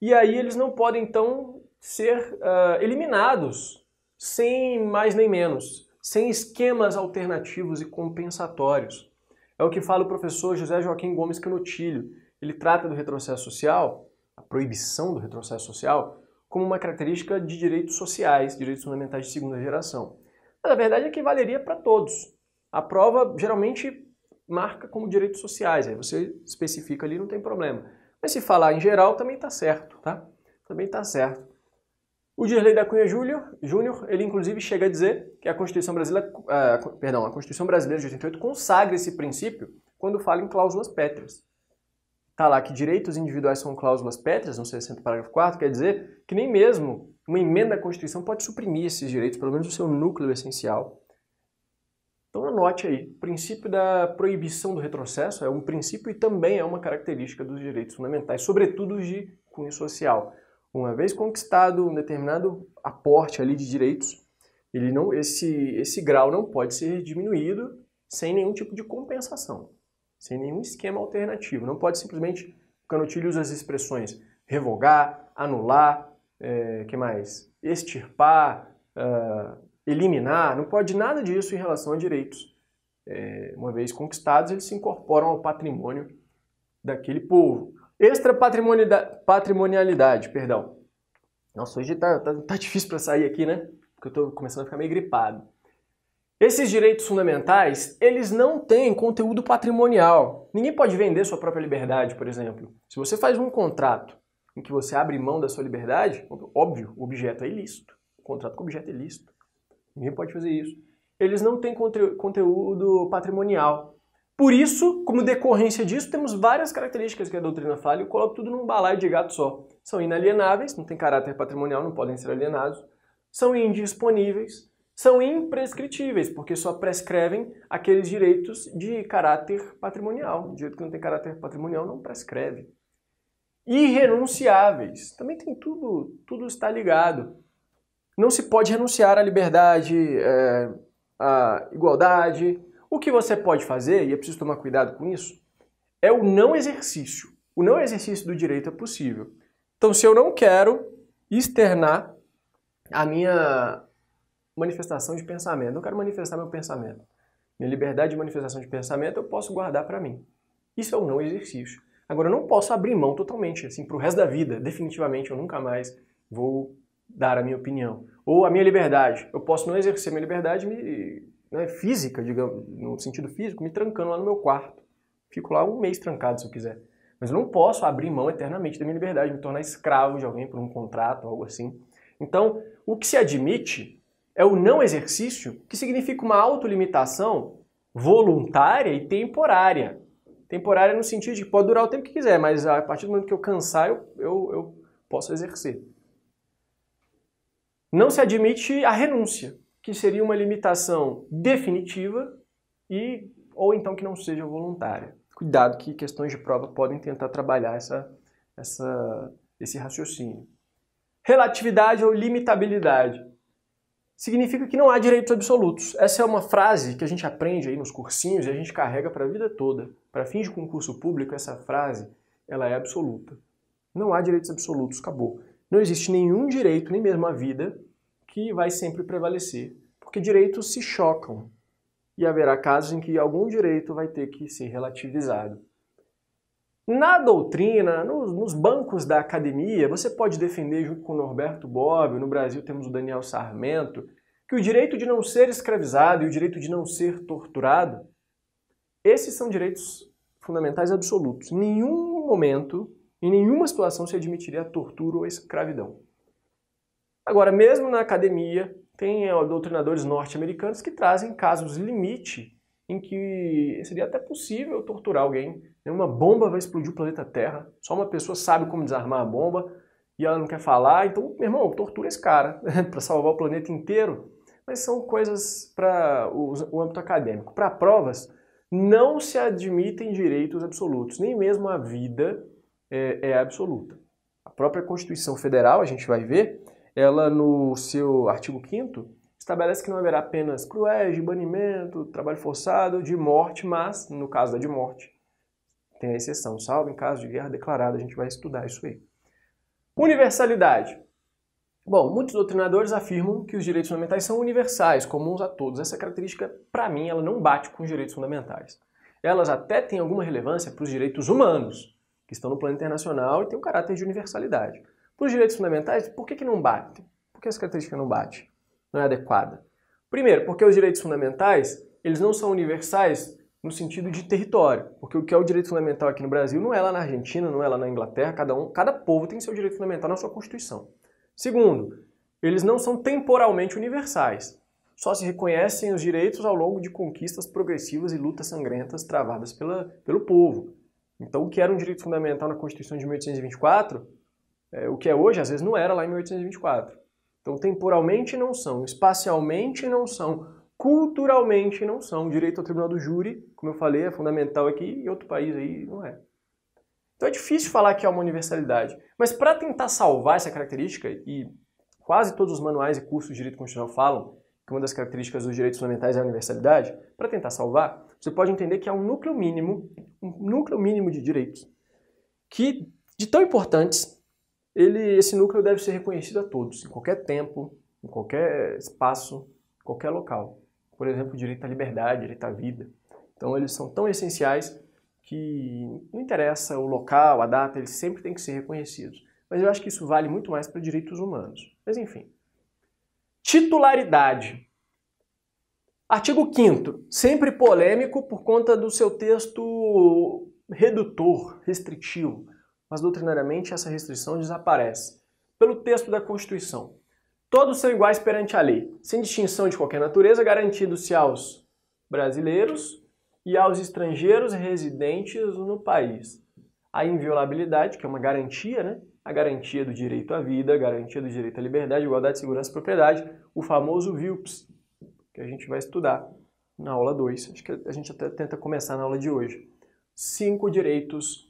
E aí eles não podem, então, ser eliminados sem mais nem menos, sem esquemas alternativos e compensatórios. É o que fala o professor José Joaquim Gomes Canotilho. Ele trata do retrocesso social, a proibição do retrocesso social, como uma característica de direitos sociais, direitos fundamentais de segunda geração. Mas a verdade é que valeria para todos. A prova geralmente marca como direitos sociais, aí você especifica ali, não tem problema. Mas se falar em geral também está certo, tá? Também está certo. O Dirley da Cunha Júnior, ele inclusive chega a dizer que a Constituição Brasileira de 88 consagra esse princípio quando fala em cláusulas pétreas. Está lá que direitos individuais são cláusulas pétreas, no 60, parágrafo 4, quer dizer que nem mesmo uma emenda à Constituição pode suprimir esses direitos, pelo menos o seu núcleo essencial. Então anote aí, o princípio da proibição do retrocesso é um princípio e também é uma característica dos direitos fundamentais, sobretudo os de cunho social. Uma vez conquistado um determinado aporte ali de direitos, ele não, esse grau não pode ser diminuído sem nenhum tipo de compensação, sem nenhum esquema alternativo. Não pode simplesmente, o Canotilho usa as expressões revogar, anular, extirpar, eliminar, não pode nada disso em relação a direitos. Uma vez conquistados, eles se incorporam ao patrimônio daquele povo. Extrapatrimonialidade, perdão. Nossa, hoje tá difícil para sair aqui, né? Porque eu estou começando a ficar meio gripado. Esses direitos fundamentais, eles não têm conteúdo patrimonial. Ninguém pode vender sua própria liberdade, por exemplo. Se você faz um contrato em que você abre mão da sua liberdade, óbvio, o objeto é ilícito. O contrato com o objeto é ilícito. Ninguém pode fazer isso. Eles não têm conteúdo patrimonial. Por isso, como decorrência disso, temos várias características que a doutrina fala e eu coloco tudo num balaio de gato só. São inalienáveis, não tem caráter patrimonial, não podem ser alienados. São indisponíveis, são imprescritíveis, porque só prescrevem aqueles direitos de caráter patrimonial. O direito que não tem caráter patrimonial não prescreve. Irrenunciáveis, também tem tudo está ligado. Não se pode renunciar à liberdade, à igualdade. O que você pode fazer, e é preciso tomar cuidado com isso, é o não exercício. O não exercício do direito é possível. Então, se eu não quero externar a minha manifestação de pensamento, não quero manifestar meu pensamento, minha liberdade de manifestação de pensamento eu posso guardar para mim. Isso é o não exercício. Agora, eu não posso abrir mão totalmente, assim, para o resto da vida. Definitivamente, eu nunca mais vou dar a minha opinião. Ou a minha liberdade. Eu posso não exercer minha liberdade física, digamos, no sentido físico, me trancando lá no meu quarto. Fico lá um mês trancado, se eu quiser. Mas eu não posso abrir mão eternamente da minha liberdade, me tornar escravo de alguém por um contrato, algo assim. Então, o que se admite é o não exercício, que significa uma autolimitação voluntária e temporária. Temporária no sentido de que pode durar o tempo que quiser, mas a partir do momento que eu cansar, eu posso exercer. Não se admite a renúncia, que seria uma limitação definitiva ou então que não seja voluntária. Cuidado que questões de prova podem tentar trabalhar esse raciocínio. Relatividade ou limitabilidade. Significa que não há direitos absolutos. Essa é uma frase que a gente aprende aí nos cursinhos e a gente carrega para a vida toda. Para fins de concurso público, essa frase ela é absoluta. Não há direitos absolutos, acabou. Não existe nenhum direito, nem mesmo a vida, que vai sempre prevalecer, porque direitos se chocam e haverá casos em que algum direito vai ter que ser relativizado. Na doutrina, nos bancos da academia, você pode defender junto com o Norberto Bobbio, no Brasil temos o Daniel Sarmento, que o direito de não ser escravizado e o direito de não ser torturado, esses são direitos fundamentais absolutos. Em nenhum momento Em nenhuma situação se admitiria a tortura ou a escravidão. Agora, mesmo na academia, tem doutrinadores norte-americanos que trazem casos limite em que seria até possível torturar alguém. Uma bomba vai explodir o planeta Terra, só uma pessoa sabe como desarmar a bomba e ela não quer falar, então, meu irmão, tortura esse cara para salvar o planeta inteiro. Mas são coisas para o âmbito acadêmico. Para provas, não se admitem direitos absolutos, nem mesmo a vida é absoluta. A própria Constituição Federal, a gente vai ver, ela no seu artigo 5º estabelece que não haverá penas cruéis, de banimento, trabalho forçado, de morte, mas, no caso da de morte, tem a exceção, salvo em caso de guerra declarada, a gente vai estudar isso aí. Universalidade. Bom, muitos doutrinadores afirmam que os direitos fundamentais são universais, comuns a todos. Essa característica, para mim, ela não bate com os direitos fundamentais. Elas até têm alguma relevância para os direitos humanos, que estão no plano internacional e têm um caráter de universalidade. Para os direitos fundamentais, por que não bate? Por que essa característica não bate? Não é adequada? Primeiro, porque os direitos fundamentais, eles não são universais no sentido de território, porque o que é o direito fundamental aqui no Brasil não é lá na Argentina, não é lá na Inglaterra, cada povo tem seu direito fundamental na sua Constituição. Segundo, eles não são temporalmente universais, só se reconhecem os direitos ao longo de conquistas progressivas e lutas sangrentas travadas pelo povo. Então o que era um direito fundamental na Constituição de 1824, o que é hoje às vezes não era lá em 1824. Então temporalmente não são, espacialmente não são, culturalmente não são. O direito ao tribunal do júri, como eu falei, é fundamental aqui e outro país aí não é. Então é difícil falar que é uma universalidade. Mas para tentar salvar essa característica, e quase todos os manuais e cursos de direito constitucional falam que uma das características dos direitos fundamentais é a universalidade, para tentar salvar, você pode entender que há um núcleo mínimo de direitos, que, de tão importantes, esse núcleo deve ser reconhecido a todos, em qualquer tempo, em qualquer espaço, em qualquer local. Por exemplo, o direito à liberdade, o direito à vida. Então eles são tão essenciais que não interessa o local, a data, eles sempre têm que ser reconhecidos. Mas eu acho que isso vale muito mais para direitos humanos. Mas enfim. Titularidade. Artigo 5º. Sempre polêmico por conta do seu texto redutor, restritivo. Mas doutrinariamente essa restrição desaparece. Pelo texto da Constituição. Todos são iguais perante a lei, sem distinção de qualquer natureza, garantido-se aos brasileiros e aos estrangeiros residentes no país. A inviolabilidade, que é uma garantia, né? A garantia do direito à vida, a garantia do direito à liberdade, igualdade, segurança e propriedade, o famoso VILPS, que a gente vai estudar na aula 2. Acho que a gente até tenta começar na aula de hoje. 5 direitos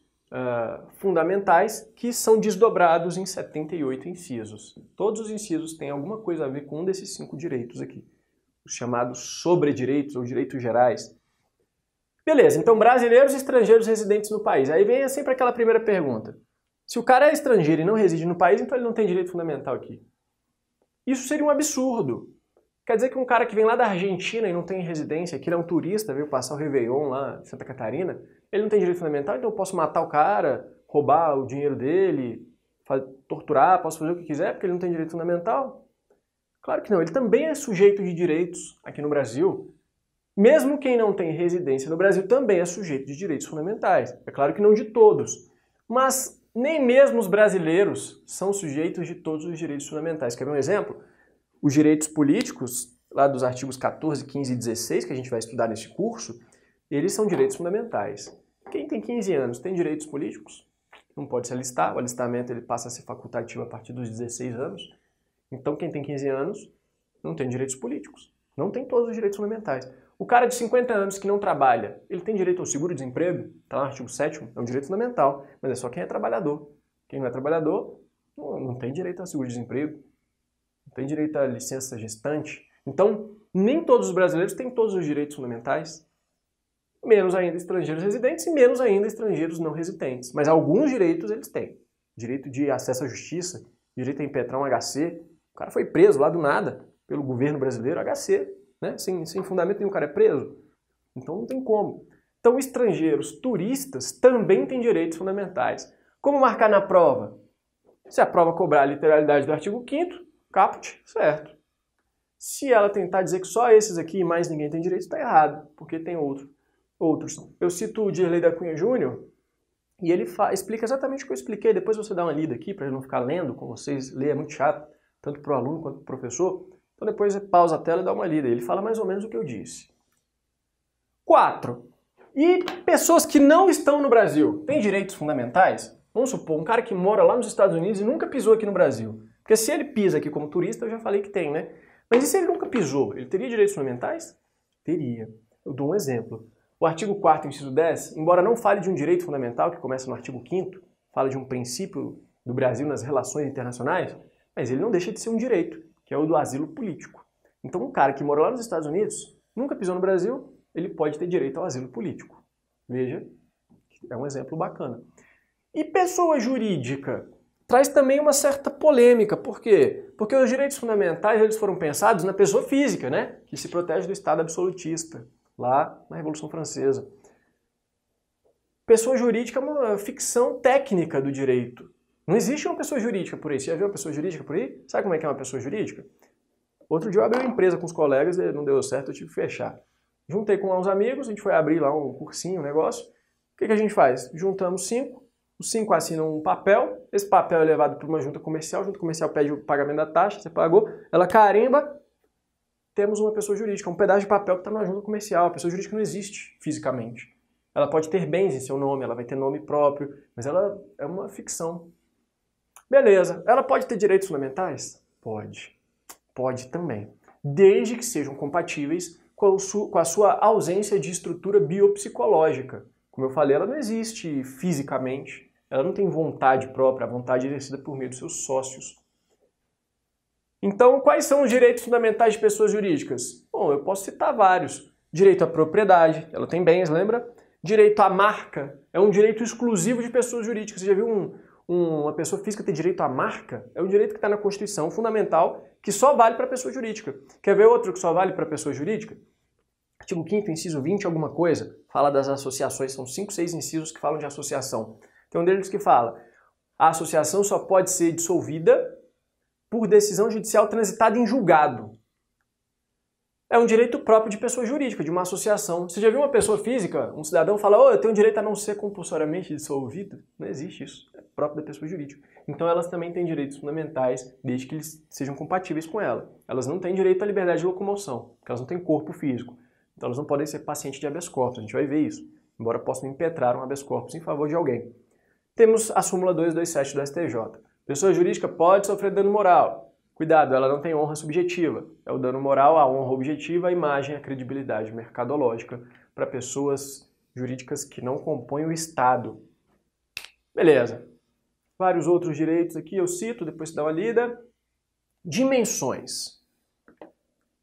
fundamentais que são desdobrados em 78 incisos. Todos os incisos têm alguma coisa a ver com um desses 5 direitos aqui. Os chamados sobredireitos ou direitos gerais. Beleza, então brasileiros e estrangeiros residentes no país. Aí vem sempre aquela primeira pergunta. Se o cara é estrangeiro e não reside no país, então ele não tem direito fundamental aqui. Isso seria um absurdo. Quer dizer que um cara que vem lá da Argentina e não tem residência, que ele é um turista, veio passar o Réveillon lá em Santa Catarina, ele não tem direito fundamental, então eu posso matar o cara, roubar o dinheiro dele, torturar, posso fazer o que quiser, porque ele não tem direito fundamental? Claro que não, ele também é sujeito de direitos aqui no Brasil. Mesmo quem não tem residência no Brasil também é sujeito de direitos fundamentais. É claro que não de todos. Mas nem mesmo os brasileiros são sujeitos de todos os direitos fundamentais. Quer ver um exemplo? Os direitos políticos, lá dos artigos 14, 15 e 16, que a gente vai estudar neste curso, eles são direitos fundamentais. Quem tem 15 anos tem direitos políticos? Não pode se alistar. O alistamento ele passa a ser facultativo a partir dos 16 anos. Então quem tem 15 anos não tem direitos políticos. Não tem todos os direitos fundamentais. O cara de 50 anos que não trabalha, ele tem direito ao seguro-desemprego? Está lá no artigo 7º, é um direito fundamental, mas é só quem é trabalhador. Quem não é trabalhador não tem direito ao seguro-desemprego, não tem direito à licença gestante. Então, nem todos os brasileiros têm todos os direitos fundamentais, menos ainda estrangeiros residentes e menos ainda estrangeiros não residentes. Mas alguns direitos eles têm. Direito de acesso à justiça, direito a impetrar um HC. O cara foi preso lá do nada pelo governo brasileiro, HC. Né? Sem fundamento nenhum, o cara é preso. Então não tem como. Então estrangeiros, turistas, também têm direitos fundamentais. Como marcar na prova? Se a prova cobrar a literalidade do artigo 5º, caput, certo. Se ela tentar dizer que só esses aqui e mais ninguém tem direito, está errado, porque tem outros. Eu cito o Dirley da Cunha Júnior, E ele explica exatamente o que eu expliquei, depois você dá uma lida aqui, para não ficar lendo com vocês, ler é muito chato, tanto para o aluno quanto para o professor. Então depois você pausa a tela e dá uma lida, ele fala mais ou menos o que eu disse. 4. E pessoas que não estão no Brasil têm direitos fundamentais? Vamos supor, um cara que mora lá nos Estados Unidos e nunca pisou aqui no Brasil. Porque se ele pisa aqui como turista, eu já falei que tem, né? Mas e se ele nunca pisou? Ele teria direitos fundamentais? Teria. Eu dou um exemplo. O artigo 4º, inciso 10, embora não fale de um direito fundamental, que começa no artigo 5º, fala de um princípio do Brasil nas relações internacionais, mas ele não deixa de ser um direito, que é o do asilo político. Então um cara que mora lá nos Estados Unidos, nunca pisou no Brasil, ele pode ter direito ao asilo político. Veja, é um exemplo bacana. E pessoa jurídica traz também uma certa polêmica. Por quê? Porque os direitos fundamentais eles foram pensados na pessoa física, né? Que se protege do Estado absolutista, lá na Revolução Francesa. Pessoa jurídica é uma ficção técnica do direito. Não existe uma pessoa jurídica por aí. Você já viu uma pessoa jurídica por aí? Sabe como é que é uma pessoa jurídica? Outro dia eu abri uma empresa com os colegas, não deu certo, eu tive que fechar. Juntei com uns amigos, a gente foi abrir lá um cursinho, um negócio. O que a gente faz? Juntamos 5, os 5 assinam um papel, esse papel é levado para uma junta comercial pede o pagamento da taxa, você pagou, ela carimba, temos uma pessoa jurídica, um pedaço de papel que está na junta comercial, a pessoa jurídica não existe fisicamente. Ela pode ter bens em seu nome, ela vai ter nome próprio, mas ela é uma ficção. Beleza, ela pode ter direitos fundamentais? Pode. Pode também. Desde que sejam compatíveis com a sua ausência de estrutura biopsicológica. Como eu falei, ela não existe fisicamente, ela não tem vontade própria, a vontade é exercida por meio dos seus sócios. Então, quais são os direitos fundamentais de pessoas jurídicas? Bom, eu posso citar vários. Direito à propriedade, ela tem bens, lembra? Direito à marca, é um direito exclusivo de pessoas jurídicas. Você já viu uma pessoa física ter direito à marca? É um direito que está na Constituição, fundamental, que só vale para pessoa jurídica. Quer ver outro que só vale para pessoa jurídica? Artigo 5º, inciso 20, alguma coisa, fala das associações, são 5, 6 incisos que falam de associação. Tem um deles que fala, a associação só pode ser dissolvida por decisão judicial transitada em julgado. É um direito próprio de pessoa jurídica, de uma associação. Você já viu uma pessoa física, um cidadão, falar, oh, eu tenho direito a não ser compulsoriamente dissolvido? Não existe isso, é próprio da pessoa jurídica. Então elas também têm direitos fundamentais, desde que eles sejam compatíveis com ela. Elas não têm direito à liberdade de locomoção, porque elas não têm corpo físico. Então elas não podem ser pacientes de habeas corpus, a gente vai ver isso, embora possam impetrar um habeas corpus em favor de alguém. Temos a súmula 227 do STJ. Pessoa jurídica pode sofrer dano moral. Cuidado, ela não tem honra subjetiva. É o dano moral, a honra objetiva, a imagem, a credibilidade mercadológica para pessoas jurídicas que não compõem o Estado. Beleza. Vários outros direitos aqui eu cito, depois você dá uma lida. Dimensões.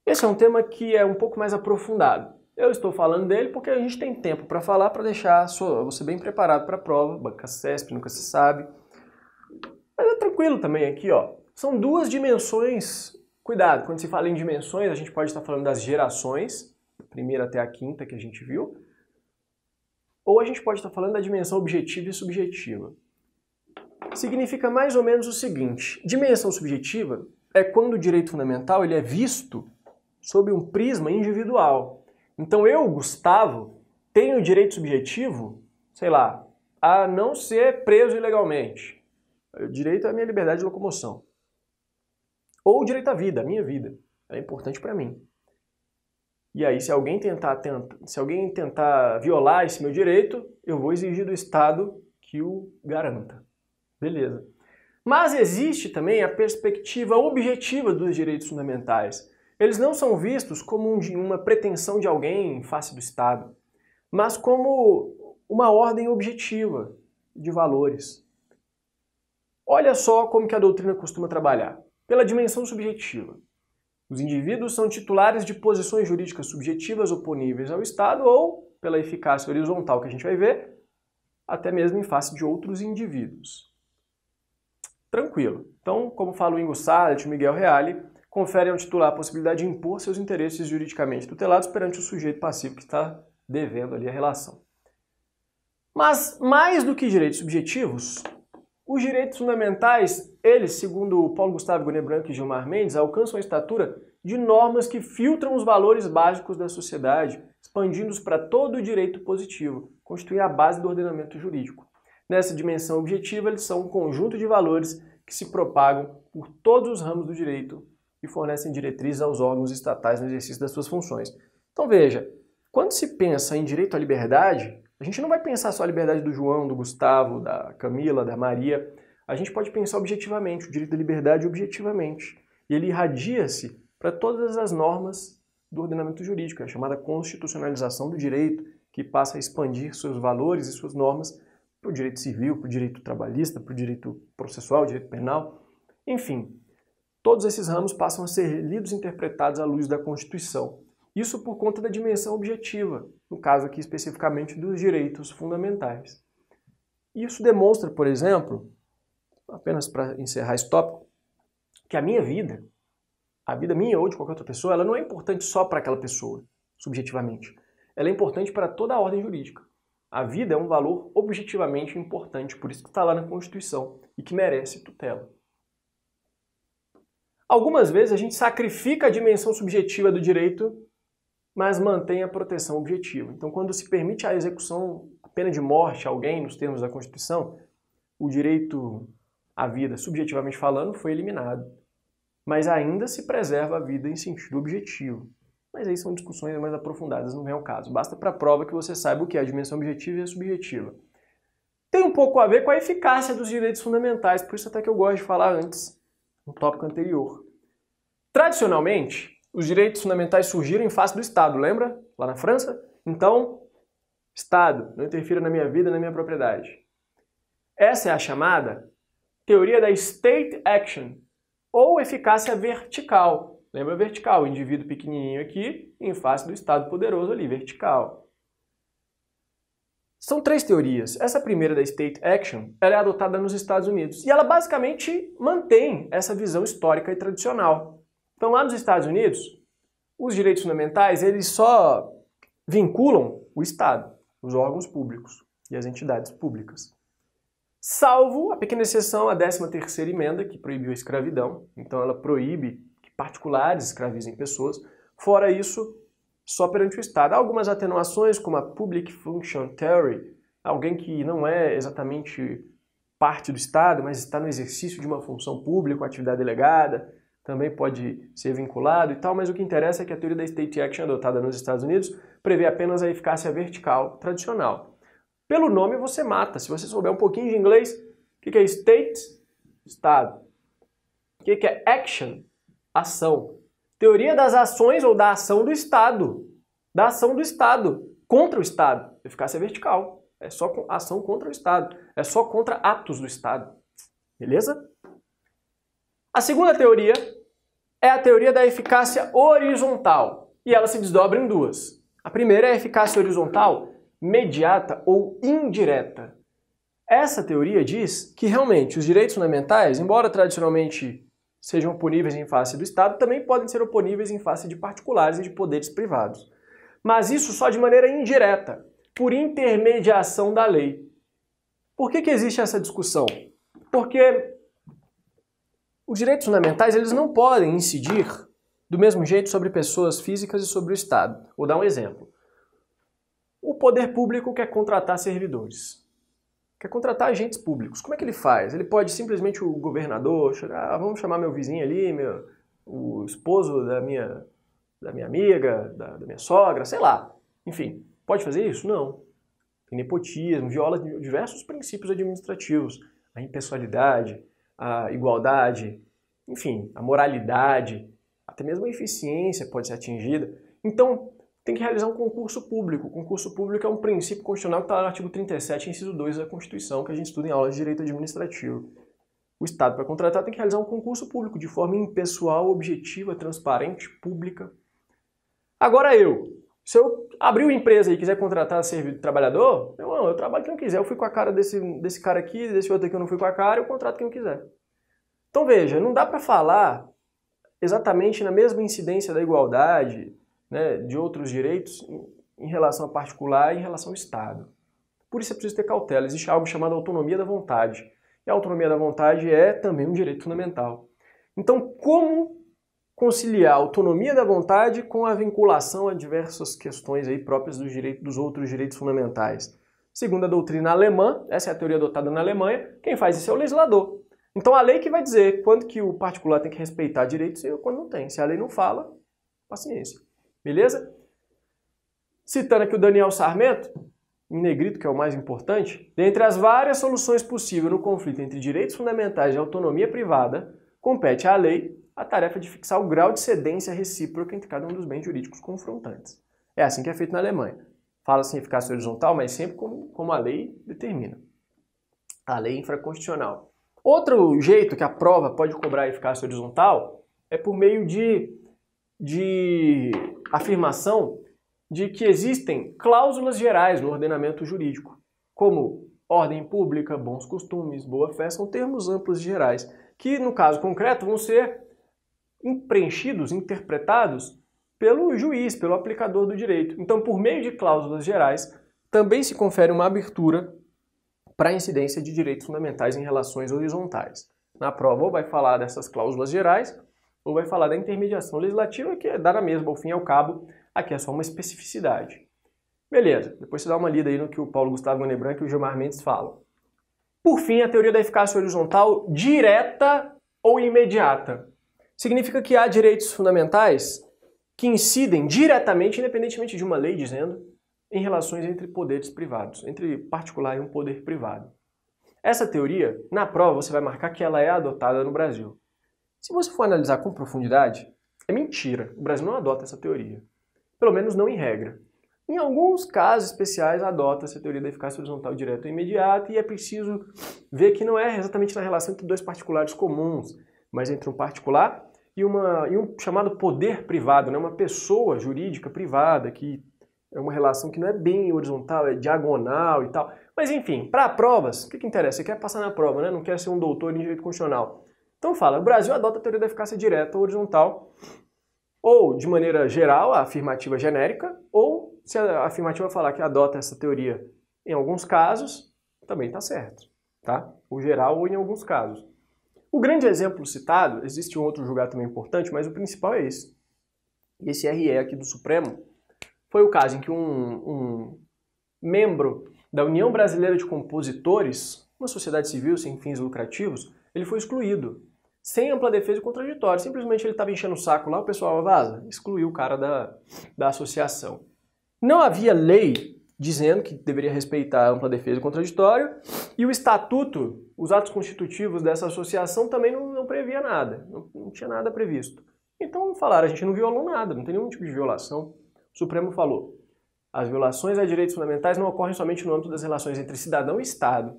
Esse é um tema que é um pouco mais aprofundado. Eu estou falando dele porque a gente tem tempo para falar, para deixar você bem preparado para a prova. Banca CESP, nunca se sabe. Mas é tranquilo também aqui, ó. São duas dimensões. Cuidado, quando se fala em dimensões, a gente pode estar falando das gerações, a primeira até a quinta que a gente viu, ou a gente pode estar falando da dimensão objetiva e subjetiva. Significa mais ou menos o seguinte, dimensão subjetiva é quando o direito fundamental ele é visto sob um prisma individual. Então eu, Gustavo, tenho direito subjetivo, sei lá, a não ser preso ilegalmente. O direito à minha liberdade de locomoção. Ou o direito à vida, à minha vida. É importante para mim. E aí, se alguém tentar violar esse meu direito, eu vou exigir do Estado que o garanta. Beleza. Mas existe também a perspectiva objetiva dos direitos fundamentais. Eles não são vistos como uma pretensão de alguém em face do Estado, mas como uma ordem objetiva de valores. Olha só como que a doutrina costuma trabalhar. Pela dimensão subjetiva. Os indivíduos são titulares de posições jurídicas subjetivas oponíveis ao Estado ou, pela eficácia horizontal que a gente vai ver, até mesmo em face de outros indivíduos. Tranquilo. Então, como fala o Ingo Sarlet e o Miguel Reale, confere ao titular a possibilidade de impor seus interesses juridicamente tutelados perante o sujeito passivo que está devendo ali a relação. Mas, mais do que direitos subjetivos, os direitos fundamentais, eles, segundo Paulo Gustavo Gonet Branco e Gilmar Mendes, alcançam a estatura de normas que filtram os valores básicos da sociedade, expandindo-os para todo o direito positivo, constituindo a base do ordenamento jurídico. Nessa dimensão objetiva, eles são um conjunto de valores que se propagam por todos os ramos do direito e fornecem diretrizes aos órgãos estatais no exercício das suas funções. Então veja, quando se pensa em direito à liberdade, a gente não vai pensar só a liberdade do João, do Gustavo, da Camila, da Maria. A gente pode pensar objetivamente, o direito à liberdade objetivamente. E ele irradia-se para todas as normas do ordenamento jurídico, a chamada constitucionalização do direito, que passa a expandir seus valores e suas normas para o direito civil, para o direito trabalhista, para o direito processual, direito penal, enfim. Todos esses ramos passam a ser lidos e interpretados à luz da Constituição. Isso por conta da dimensão objetiva, no caso aqui especificamente dos direitos fundamentais. Isso demonstra, por exemplo, apenas para encerrar esse tópico, que a minha vida, a vida minha ou de qualquer outra pessoa, ela não é importante só para aquela pessoa, subjetivamente. Ela é importante para toda a ordem jurídica. A vida é um valor objetivamente importante, por isso que está lá na Constituição e que merece tutela. Algumas vezes a gente sacrifica a dimensão subjetiva do direito, mas mantém a proteção objetiva. Então, quando se permite a execução, a pena de morte a alguém, nos termos da Constituição, o direito à vida, subjetivamente falando, foi eliminado. Mas ainda se preserva a vida em sentido objetivo. Mas aí são discussões mais aprofundadas, não é o caso. Basta para a prova que você saiba o que é a dimensão objetiva e a subjetiva. Tem um pouco a ver com a eficácia dos direitos fundamentais, por isso até que eu gosto de falar antes, no tópico anterior. Tradicionalmente, os direitos fundamentais surgiram em face do Estado, lembra? Lá na França? Então, Estado, não interfira na minha vida, na minha propriedade. Essa é a chamada teoria da state action, ou eficácia vertical. Lembra vertical, o indivíduo pequenininho aqui, em face do Estado poderoso ali, vertical. São três teorias. Essa primeira da state action, ela é adotada nos Estados Unidos, e ela basicamente mantém essa visão histórica e tradicional. Então lá nos Estados Unidos, os direitos fundamentais, eles só vinculam o Estado, os órgãos públicos e as entidades públicas. Salvo a pequena exceção, a 13ª emenda, que proibiu a escravidão. Então ela proíbe que particulares escravizem pessoas. Fora isso, só perante o Estado. Há algumas atenuações, como a Public Function Theory, alguém que não é exatamente parte do Estado, mas está no exercício de uma função pública, uma atividade delegada, também pode ser vinculado e tal, mas o que interessa é que a teoria da state action adotada nos Estados Unidos prevê apenas a eficácia vertical tradicional. Pelo nome você mata. Se você souber um pouquinho de inglês, o que é state? Estado. O que é action? Ação. Teoria das ações ou da ação do Estado. Da ação do Estado. Contra o Estado. Eficácia vertical. É só ação contra o Estado. É só contra atos do Estado. Beleza? A segunda teoria é a teoria da eficácia horizontal. E ela se desdobra em duas. A primeira é a eficácia horizontal mediata ou indireta. Essa teoria diz que realmente os direitos fundamentais, embora tradicionalmente sejam oponíveis em face do Estado, também podem ser oponíveis em face de particulares e de poderes privados. Mas isso só de maneira indireta, por intermediação da lei. Por que existe essa discussão? Porque os direitos fundamentais eles não podem incidir do mesmo jeito sobre pessoas físicas e sobre o Estado. Vou dar um exemplo. O poder público quer contratar servidores, quer contratar agentes públicos. Como é que ele faz? Ele pode simplesmente o governador, vamos chamar meu vizinho ali, o esposo da minha amiga, da minha sogra, sei lá. Enfim, pode fazer isso? Não. Tem nepotismo, viola diversos princípios administrativos, a impessoalidade, a igualdade, enfim, a moralidade, até mesmo a eficiência pode ser atingida. Então, tem que realizar um concurso público. O concurso público é um princípio constitucional que está no artigo 37, inciso 2 da Constituição, que a gente estuda em aula de Direito Administrativo. O Estado, para contratar, tem que realizar um concurso público de forma impessoal, objetiva, transparente, pública. Agora se eu abrir uma empresa e quiser contratar trabalhador, eu trabalho quem eu quiser, eu fui com a cara desse cara aqui, desse outro aqui eu não fui com a cara, eu contrato quem eu quiser. Então veja, não dá para falar exatamente na mesma incidência da igualdade, de outros direitos em relação a particular e em relação ao Estado. Por isso é preciso ter cautela. Existe algo chamado autonomia da vontade. E a autonomia da vontade é também um direito fundamental. Então, como conciliar a autonomia da vontade com a vinculação a diversas questões aí próprias dos outros direitos fundamentais? Segundo a doutrina alemã, essa é a teoria adotada na Alemanha, quem faz isso é o legislador. Então a lei que vai dizer quando que o particular tem que respeitar direitos e quando não tem. Se a lei não fala, paciência. Beleza? Citando aqui o Daniel Sarmento, em negrito, que é o mais importante, dentre as várias soluções possíveis no conflito entre direitos fundamentais e autonomia privada, compete à lei a tarefa de fixar o grau de cedência recíproca entre cada um dos bens jurídicos confrontantes. É assim que é feito na Alemanha. Fala-se em eficácia horizontal, mas sempre como a lei determina. A lei infraconstitucional. Outro jeito que a prova pode cobrar eficácia horizontal é por meio de afirmação de que existem cláusulas gerais no ordenamento jurídico, como ordem pública, bons costumes, boa-fé, são termos amplos e gerais, que no caso concreto vão ser preenchidos, interpretados pelo juiz, pelo aplicador do direito. Então, por meio de cláusulas gerais, também se confere uma abertura para a incidência de direitos fundamentais em relações horizontais. Na prova, ou vai falar dessas cláusulas gerais, ou vai falar da intermediação legislativa, que é dar a mesma, ao fim e ao cabo, aqui é só uma especificidade. Beleza, depois você dá uma lida aí no que o Paulo Gustavo Gonet Branco e o Gilmar Mendes falam. Por fim, a teoria da eficácia horizontal direta ou imediata. Significa que há direitos fundamentais que incidem diretamente, independentemente de uma lei dizendo, em relações entre poderes privados, entre particular e um poder privado. Essa teoria, na prova, você vai marcar que ela é adotada no Brasil. Se você for analisar com profundidade, é mentira. O Brasil não adota essa teoria. Pelo menos não em regra. Em alguns casos especiais, adota-se a teoria da eficácia horizontal direta e imediata, e é preciso ver que não é exatamente na relação entre dois particulares comuns, mas entre um particular e um chamado poder privado, né? Uma pessoa jurídica privada que é uma relação que não é bem horizontal, é diagonal e tal. Mas enfim, para provas, o que interessa? Você quer passar na prova, né? Não quer ser um doutor em direito constitucional. Então fala, o Brasil adota a teoria da eficácia direta ou horizontal, ou de maneira geral, a afirmativa genérica, ou se a afirmativa falar que adota essa teoria em alguns casos, também está certo, tá? Ou geral ou em alguns casos. O grande exemplo citado, existe um outro julgado também importante, mas o principal é esse. Esse RE aqui do Supremo, foi o caso em que um membro da União Brasileira de Compositores, uma sociedade civil sem fins lucrativos, ele foi excluído, sem ampla defesa e contraditória. Simplesmente ele estava enchendo o saco lá, o pessoal vaza, excluiu o cara da associação. Não havia lei dizendo que deveria respeitar a ampla defesa e contraditória, e o estatuto, os atos constitutivos dessa associação também não previa nada, não tinha nada previsto. Então falaram, a gente não violou nada, não tem nenhum tipo de violação. O Supremo falou, as violações a direitos fundamentais não ocorrem somente no âmbito das relações entre cidadão e Estado,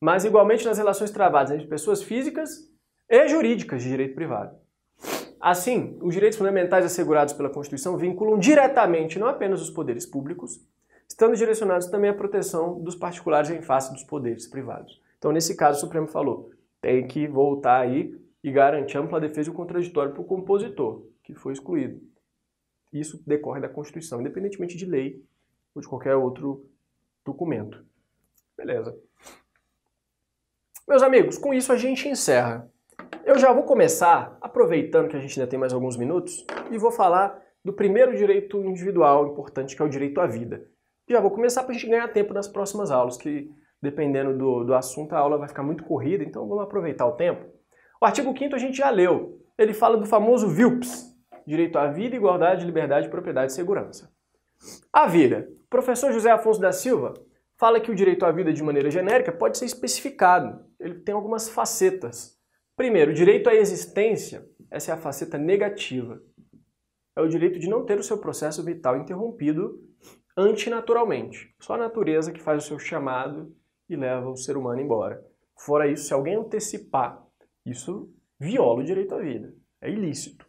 mas igualmente nas relações travadas entre pessoas físicas e jurídicas de direito privado. Assim, os direitos fundamentais assegurados pela Constituição vinculam diretamente não apenas os poderes públicos, estando direcionados também à proteção dos particulares em face dos poderes privados. Então, nesse caso, o Supremo falou, tem que voltar aí e garantir ampla defesa e o contraditório para o compositor, que foi excluído. Isso decorre da Constituição, independentemente de lei ou de qualquer outro documento. Beleza. Meus amigos, com isso a gente encerra. Eu já vou começar, aproveitando que a gente ainda tem mais alguns minutos, e vou falar do primeiro direito individual importante, que é o direito à vida. Já vou começar para a gente ganhar tempo nas próximas aulas, que dependendo do assunto a aula vai ficar muito corrida, então vamos aproveitar o tempo. O artigo 5º a gente já leu, ele fala do famoso VILPS. Direito à vida, igualdade, liberdade, propriedade e segurança. A vida. O professor José Afonso da Silva fala que o direito à vida de maneira genérica pode ser especificado. Ele tem algumas facetas. Primeiro, o direito à existência, essa é a faceta negativa. É o direito de não ter o seu processo vital interrompido antinaturalmente. Só a natureza que faz o seu chamado e leva o ser humano embora. Fora isso, se alguém antecipar, isso viola o direito à vida. É ilícito.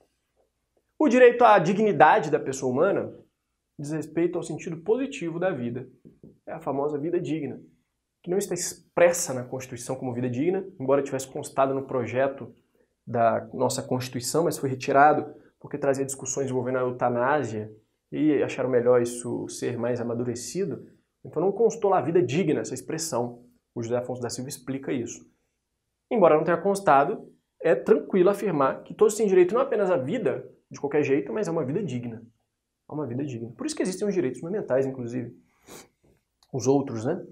O direito à dignidade da pessoa humana diz respeito ao sentido positivo da vida. É a famosa vida digna, que não está expressa na Constituição como vida digna, embora tivesse constado no projeto da nossa Constituição, mas foi retirado porque trazia discussões envolvendo a eutanásia e acharam melhor isso ser mais amadurecido. Então não constou lá a vida digna, essa expressão. O José Afonso da Silva explica isso. Embora não tenha constado, é tranquilo afirmar que todos têm direito não apenas à vida, de qualquer jeito, mas é uma vida digna. É uma vida digna. Por isso que existem os direitos fundamentais, inclusive. Os outros, né?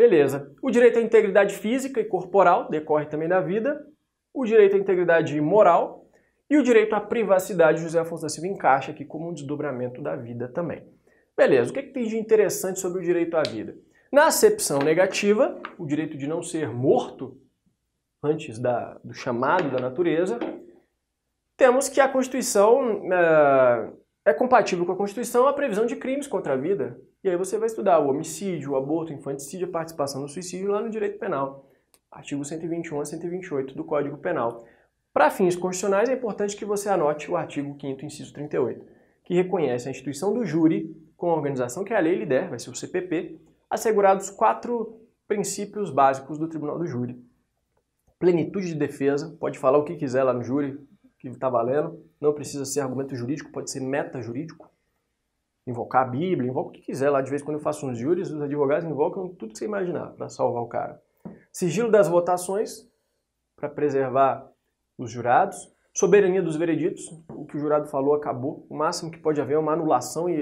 Beleza. O direito à integridade física e corporal decorre também da vida. O direito à integridade moral e o direito à privacidade, José Afonso da Silva encaixa aqui como um desdobramento da vida também. Beleza, o que é que tem de interessante sobre o direito à vida? Na acepção negativa, o direito de não ser morto antes do chamado da natureza, temos que a Constituição é compatível com a Constituição a previsão de crimes contra a vida. E aí você vai estudar o homicídio, o aborto, o infanticídio, a participação no suicídio lá no direito penal. Artigo 121 a 128 do Código Penal. Para fins constitucionais, é importante que você anote o artigo 5º, inciso 38, que reconhece a instituição do júri com a organização que a lei lhe der, vai ser o CPP, assegurados 4 princípios básicos do Tribunal do Júri. Plenitude de defesa, pode falar o que quiser lá no júri, que está valendo, não precisa ser argumento jurídico, pode ser metajurídico, invocar a Bíblia, invoca o que quiser lá. De vez em quando eu faço uns júris, os advogados invocam tudo que você imaginar para salvar o cara. Sigilo das votações, para preservar os jurados. Soberania dos vereditos, o que o jurado falou acabou. O máximo que pode haver é uma anulação e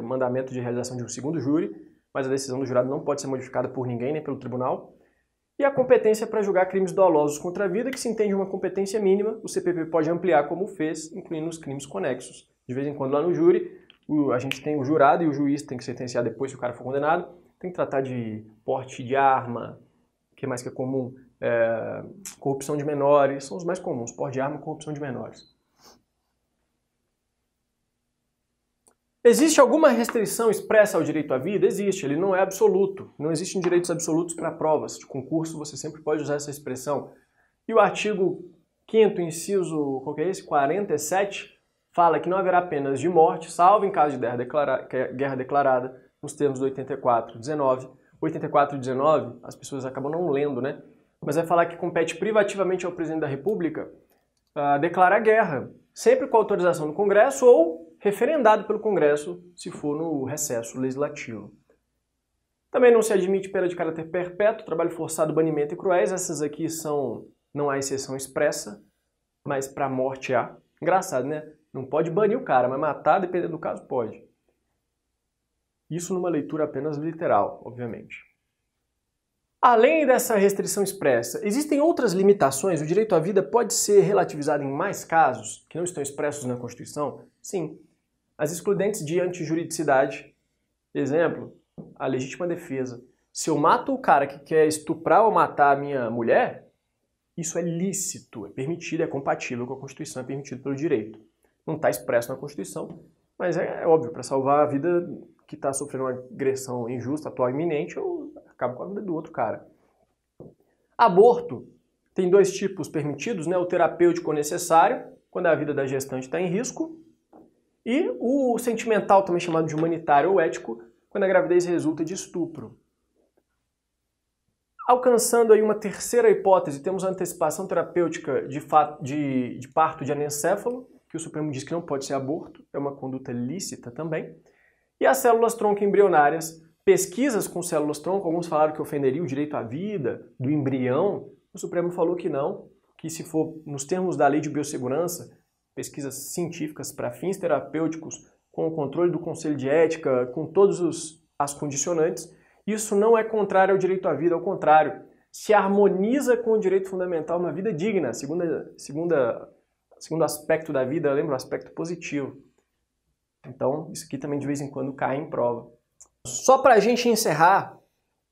mandamento de realização de um segundo júri, mas a decisão do jurado não pode ser modificada por ninguém, nem pelo tribunal. E a competência para julgar crimes dolosos contra a vida, que se entende uma competência mínima, o CPP pode ampliar como fez, incluindo os crimes conexos. De vez em quando lá no júri, a gente tem o jurado e o juiz tem que sentenciar depois se o cara for condenado, tem que tratar de porte de arma, que mais que é comum, corrupção de menores, são os mais comuns, porte de arma e corrupção de menores. Existe alguma restrição expressa ao direito à vida? Existe, ele não é absoluto, não existem direitos absolutos para provas de concurso, você sempre pode usar essa expressão. E o artigo 5º, inciso, qual que é esse? 47, fala que não haverá penas de morte, salvo em caso de guerra declarada, nos termos do 84-19. 84-19, as pessoas acabam não lendo, né? Mas vai falar que compete privativamente ao presidente da República declarar guerra, sempre com autorização do Congresso ou referendado pelo Congresso, se for no recesso legislativo. Também não se admite pena de caráter perpétuo, trabalho forçado, banimento e cruéis. Essas aqui são, não há exceção expressa, mas para morte há. Engraçado, né? Não pode banir o cara, mas matar, dependendo do caso, pode. Isso numa leitura apenas literal, obviamente. Além dessa restrição expressa, existem outras limitações? O direito à vida pode ser relativizado em mais casos que não estão expressos na Constituição? Sim. As excludentes de antijuridicidade. Exemplo, a legítima defesa. Se eu mato o cara que quer estuprar ou matar a minha mulher, isso é lícito, é permitido, é compatível com a Constituição, é permitido pelo direito. Não está expresso na Constituição, mas é óbvio, para salvar a vida que está sofrendo uma agressão injusta, atual, iminente, eu acabo com a vida do outro cara. Aborto. Tem 2 tipos permitidos, né? O terapêutico necessário, quando a vida da gestante está em risco, e o sentimental, também chamado de humanitário ou ético, quando a gravidez resulta de estupro. Alcançando aí uma terceira hipótese, temos a antecipação terapêutica de parto de anencéfalo, que o Supremo diz que não pode ser aborto, é uma conduta lícita também. E as células-tronco embrionárias, pesquisas com células-tronco, alguns falaram que ofenderia o direito à vida do embrião, o Supremo falou que não, que se for nos termos da lei de biossegurança, pesquisas científicas para fins terapêuticos, com o controle do Conselho de Ética, com todas as condicionantes, isso não é contrário ao direito à vida, ao contrário, se harmoniza com o direito fundamental a uma vida digna, segundo aspecto da vida, lembra o aspecto positivo. Então, isso aqui também de vez em quando cai em prova. Só para a gente encerrar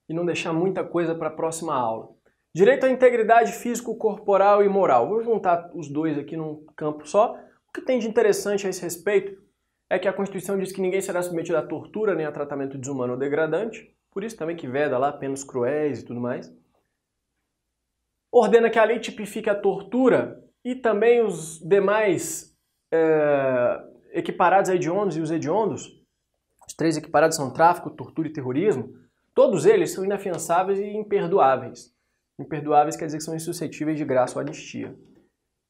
e não deixar muita coisa para a próxima aula. Direito à integridade físico, corporal e moral. Vou juntar os dois aqui num campo só. O que tem de interessante a esse respeito é que a Constituição diz que ninguém será submetido à tortura nem a tratamento desumano ou degradante. Por isso também que veda lá penas cruéis e tudo mais. Ordena que a lei tipifique a tortura e também os demais... equiparados a hediondos e os hediondos, os 3 equiparados são tráfico, tortura e terrorismo, todos eles são inafiançáveis e imperdoáveis. Imperdoáveis quer dizer que são insuscetíveis de graça ou anistia.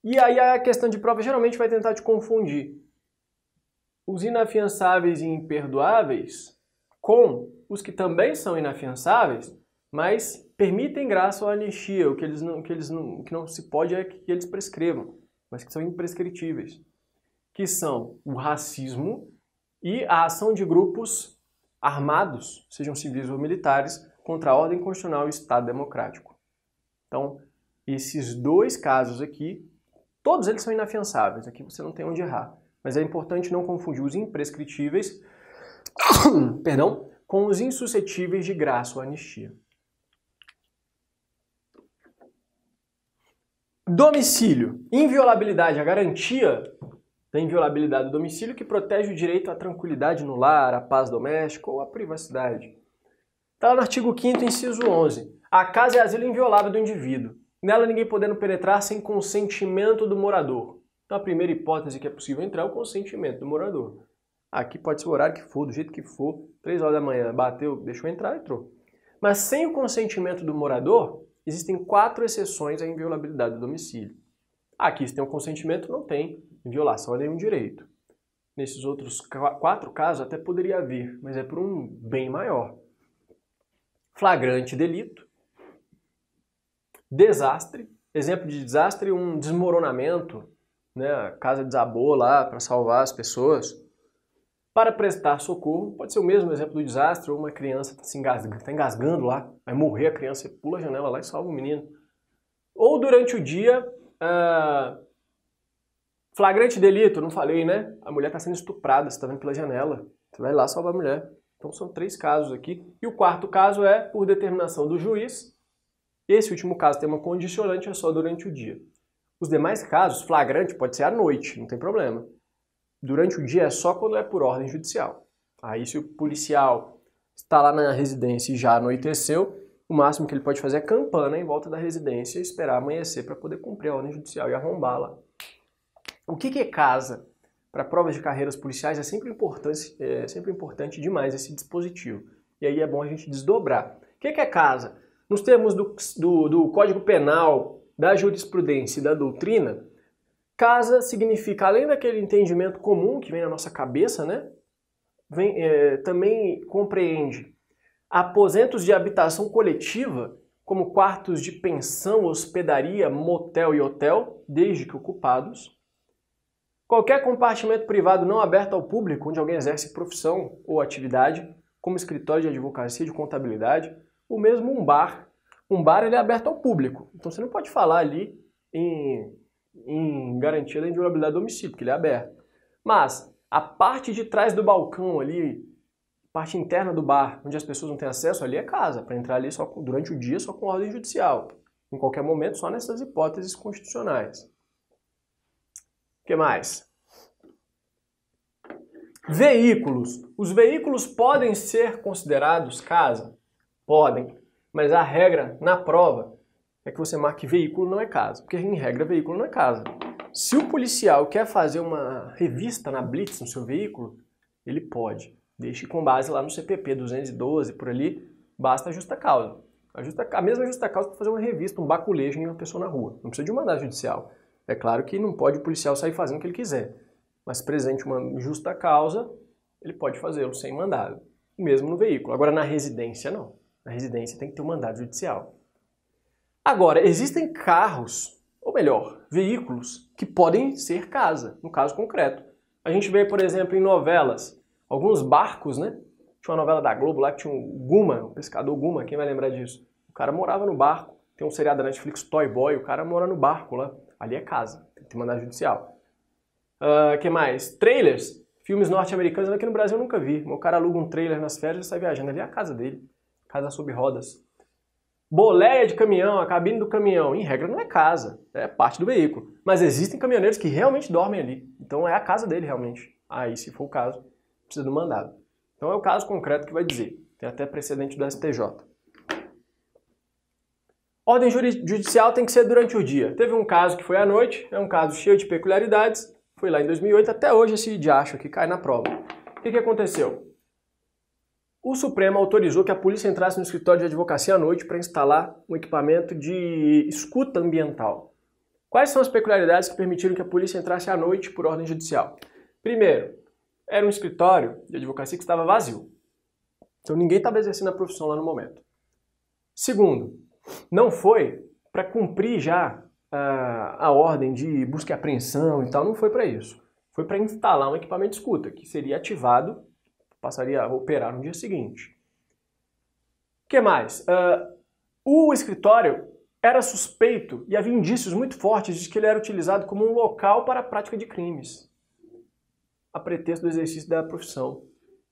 E aí a questão de prova geralmente vai tentar te confundir os inafiançáveis e imperdoáveis com os que também são inafiançáveis, mas permitem graça ou anistia, o que não se pode é que eles prescrevam, mas que são imprescritíveis, que são o racismo e a ação de grupos armados, sejam civis ou militares, contra a ordem constitucional e o Estado democrático. Então, esses dois casos aqui, todos eles são inafiançáveis, aqui você não tem onde errar. Mas é importante não confundir os imprescritíveis perdão, com os insuscetíveis de graça ou anistia. Domicílio. Inviolabilidade, a garantia da inviolabilidade do domicílio que protege o direito à tranquilidade no lar, à paz doméstica ou à privacidade. Está lá no artigo 5º, inciso 11. A casa é asilo inviolável do indivíduo. Nela ninguém podendo penetrar sem consentimento do morador. Então a primeira hipótese que é possível entrar é o consentimento do morador. Aqui pode ser o horário que for, do jeito que for, 3 horas da manhã, bateu, deixou entrar, entrou. Mas sem o consentimento do morador, existem 4 exceções à inviolabilidade do domicílio. Aqui, se tem um consentimento, não tem violação a nenhum direito. Nesses outros 4 casos até poderia haver, mas é por um bem maior. Flagrante delito, desastre, exemplo de desastre, um desmoronamento, né? A casa desabou lá para salvar as pessoas. Para prestar socorro, pode ser o mesmo exemplo do desastre, ou uma criança está se engasgando lá, vai morrer a criança, você pula a janela lá e salva o menino. Ou durante o dia, flagrante delito, não falei, né? A mulher está sendo estuprada, você está vendo pela janela, você vai lá salvar a mulher. Então são 3 casos aqui. E o 4º caso é por determinação do juiz. Esse último caso tem uma condicionante, é só durante o dia. Os demais casos, flagrante pode ser à noite, não tem problema. Durante o dia é só quando é por ordem judicial. Aí se o policial está lá na residência e já anoiteceu, o máximo que ele pode fazer é campana em volta da residência e esperar amanhecer para poder cumprir a ordem judicial e arrombá-la. O que é casa? Para provas de carreiras policiais é sempre importante demais esse dispositivo. E aí é bom a gente desdobrar. O que é casa? Nos termos do Código Penal, da jurisprudência e da doutrina, casa significa, além daquele entendimento comum que vem na nossa cabeça, né? Também compreende aposentos de habitação coletiva, como quartos de pensão, hospedaria, motel e hotel, desde que ocupados. Qualquer compartimento privado não aberto ao público, onde alguém exerce profissão ou atividade, como escritório de advocacia, de contabilidade, ou mesmo um bar. Um bar ele é aberto ao público, então você não pode falar ali em garantia da inviolabilidade do domicílio, porque ele é aberto. Mas a parte de trás do balcão ali, parte interna do bar, onde as pessoas não têm acesso, ali é casa, para entrar ali só durante o dia, só com ordem judicial. Em qualquer momento, só nessas hipóteses constitucionais. O que mais? Veículos. Os veículos podem ser considerados casa? Podem, mas a regra na prova é que você marque veículo não é casa, porque em regra veículo não é casa. Se o policial quer fazer uma revista na blitz no seu veículo, ele pode. Deixe com base lá no CPP 212, por ali, basta a justa causa. A mesma justa causa para fazer uma revista, um baculejo em uma pessoa na rua. Não precisa de um mandado judicial. É claro que não pode o policial sair fazendo o que ele quiser, mas presente uma justa causa, ele pode fazê-lo sem mandado, mesmo no veículo. Agora na residência não. Na residência tem que ter um mandado judicial. Agora, existem carros, ou melhor, veículos, que podem ser casa, no caso concreto. A gente vê, por exemplo, em novelas, alguns barcos, né? Tinha uma novela da Globo lá que tinha um Guma, um pescador Guma, quem vai lembrar disso? O cara morava no barco, tem um seriado da Netflix, Toy Boy, o cara mora no barco lá, ali é casa, tem que ter mandado judicial. Que mais? Trailers, filmes norte-americanos, aqui no Brasil eu nunca vi. O cara aluga um trailer nas férias e sai viajando, ali é a casa dele, casa sob rodas. Boleia de caminhão, a cabine do caminhão, em regra não é casa, é parte do veículo. Mas existem caminhoneiros que realmente dormem ali, então é a casa dele realmente. Aí, se for o caso, precisa do mandado. Então é o caso concreto que vai dizer, tem até precedente do STJ. Ordem judicial tem que ser durante o dia. Teve um caso que foi à noite, é um caso cheio de peculiaridades, foi lá em 2008, até hoje esse diacho aqui cai na prova. O que aconteceu? O Supremo autorizou que a polícia entrasse no escritório de advocacia à noite para instalar um equipamento de escuta ambiental. Quais são as peculiaridades que permitiram que a polícia entrasse à noite por ordem judicial? Primeiro, era um escritório de advocacia que estava vazio. Então ninguém estava exercendo a profissão lá no momento. Segundo, não foi para cumprir já a ordem de busca e apreensão e tal, não foi para isso. Foi para instalar um equipamento de escuta, que seria ativado, passaria a operar no dia seguinte. O que mais? O escritório era suspeito e havia indícios muito fortes de que ele era utilizado como um local para a prática de crimes, a pretexto do exercício da profissão.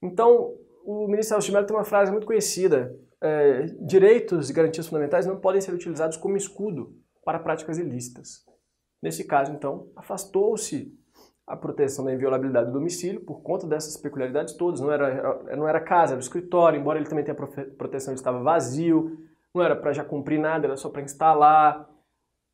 Então, o ministro Celso de Mello tem uma frase muito conhecida, direitos e garantias fundamentais não podem ser utilizados como escudo para práticas ilícitas. Nesse caso, então, afastou-se a proteção da inviolabilidade do domicílio por conta dessas peculiaridades todas. Não era casa, era o escritório, embora ele também tenha proteção, ele estava vazio, não era para já cumprir nada, era só para instalar.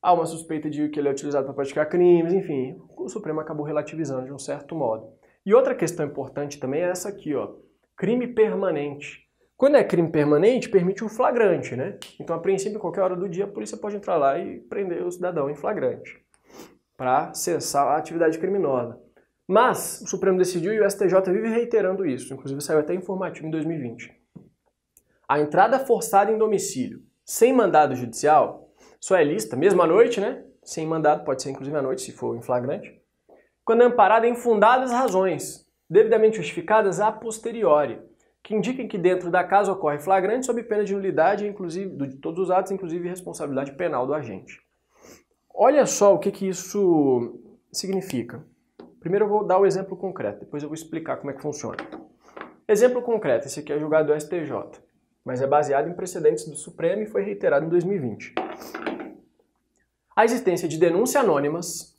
Há uma suspeita de que ele é utilizado para praticar crimes, enfim, o Supremo acabou relativizando de um certo modo. E outra questão importante também é essa aqui, ó, crime permanente. Quando é crime permanente, permite um flagrante, né? Então, a princípio, qualquer hora do dia, a polícia pode entrar lá e prender o cidadão em flagrante para cessar a atividade criminosa. Mas o Supremo decidiu e o STJ vive reiterando isso, inclusive saiu até informativo em 2020. A entrada forçada em domicílio sem mandado judicial só é lícita, mesmo à noite, né? Sem mandado, pode ser inclusive à noite, se for em flagrante. Quando é amparada em fundadas razões, devidamente justificadas a posteriori, que indiquem que dentro da casa ocorre flagrante sob pena de nulidade, inclusive de todos os atos, inclusive responsabilidade penal do agente. Olha só o que isso significa. Primeiro eu vou dar um exemplo concreto, depois eu vou explicar como é que funciona. Exemplo concreto, esse aqui é julgado do STJ, mas é baseado em precedentes do Supremo e foi reiterado em 2020. A existência de denúncias anônimas,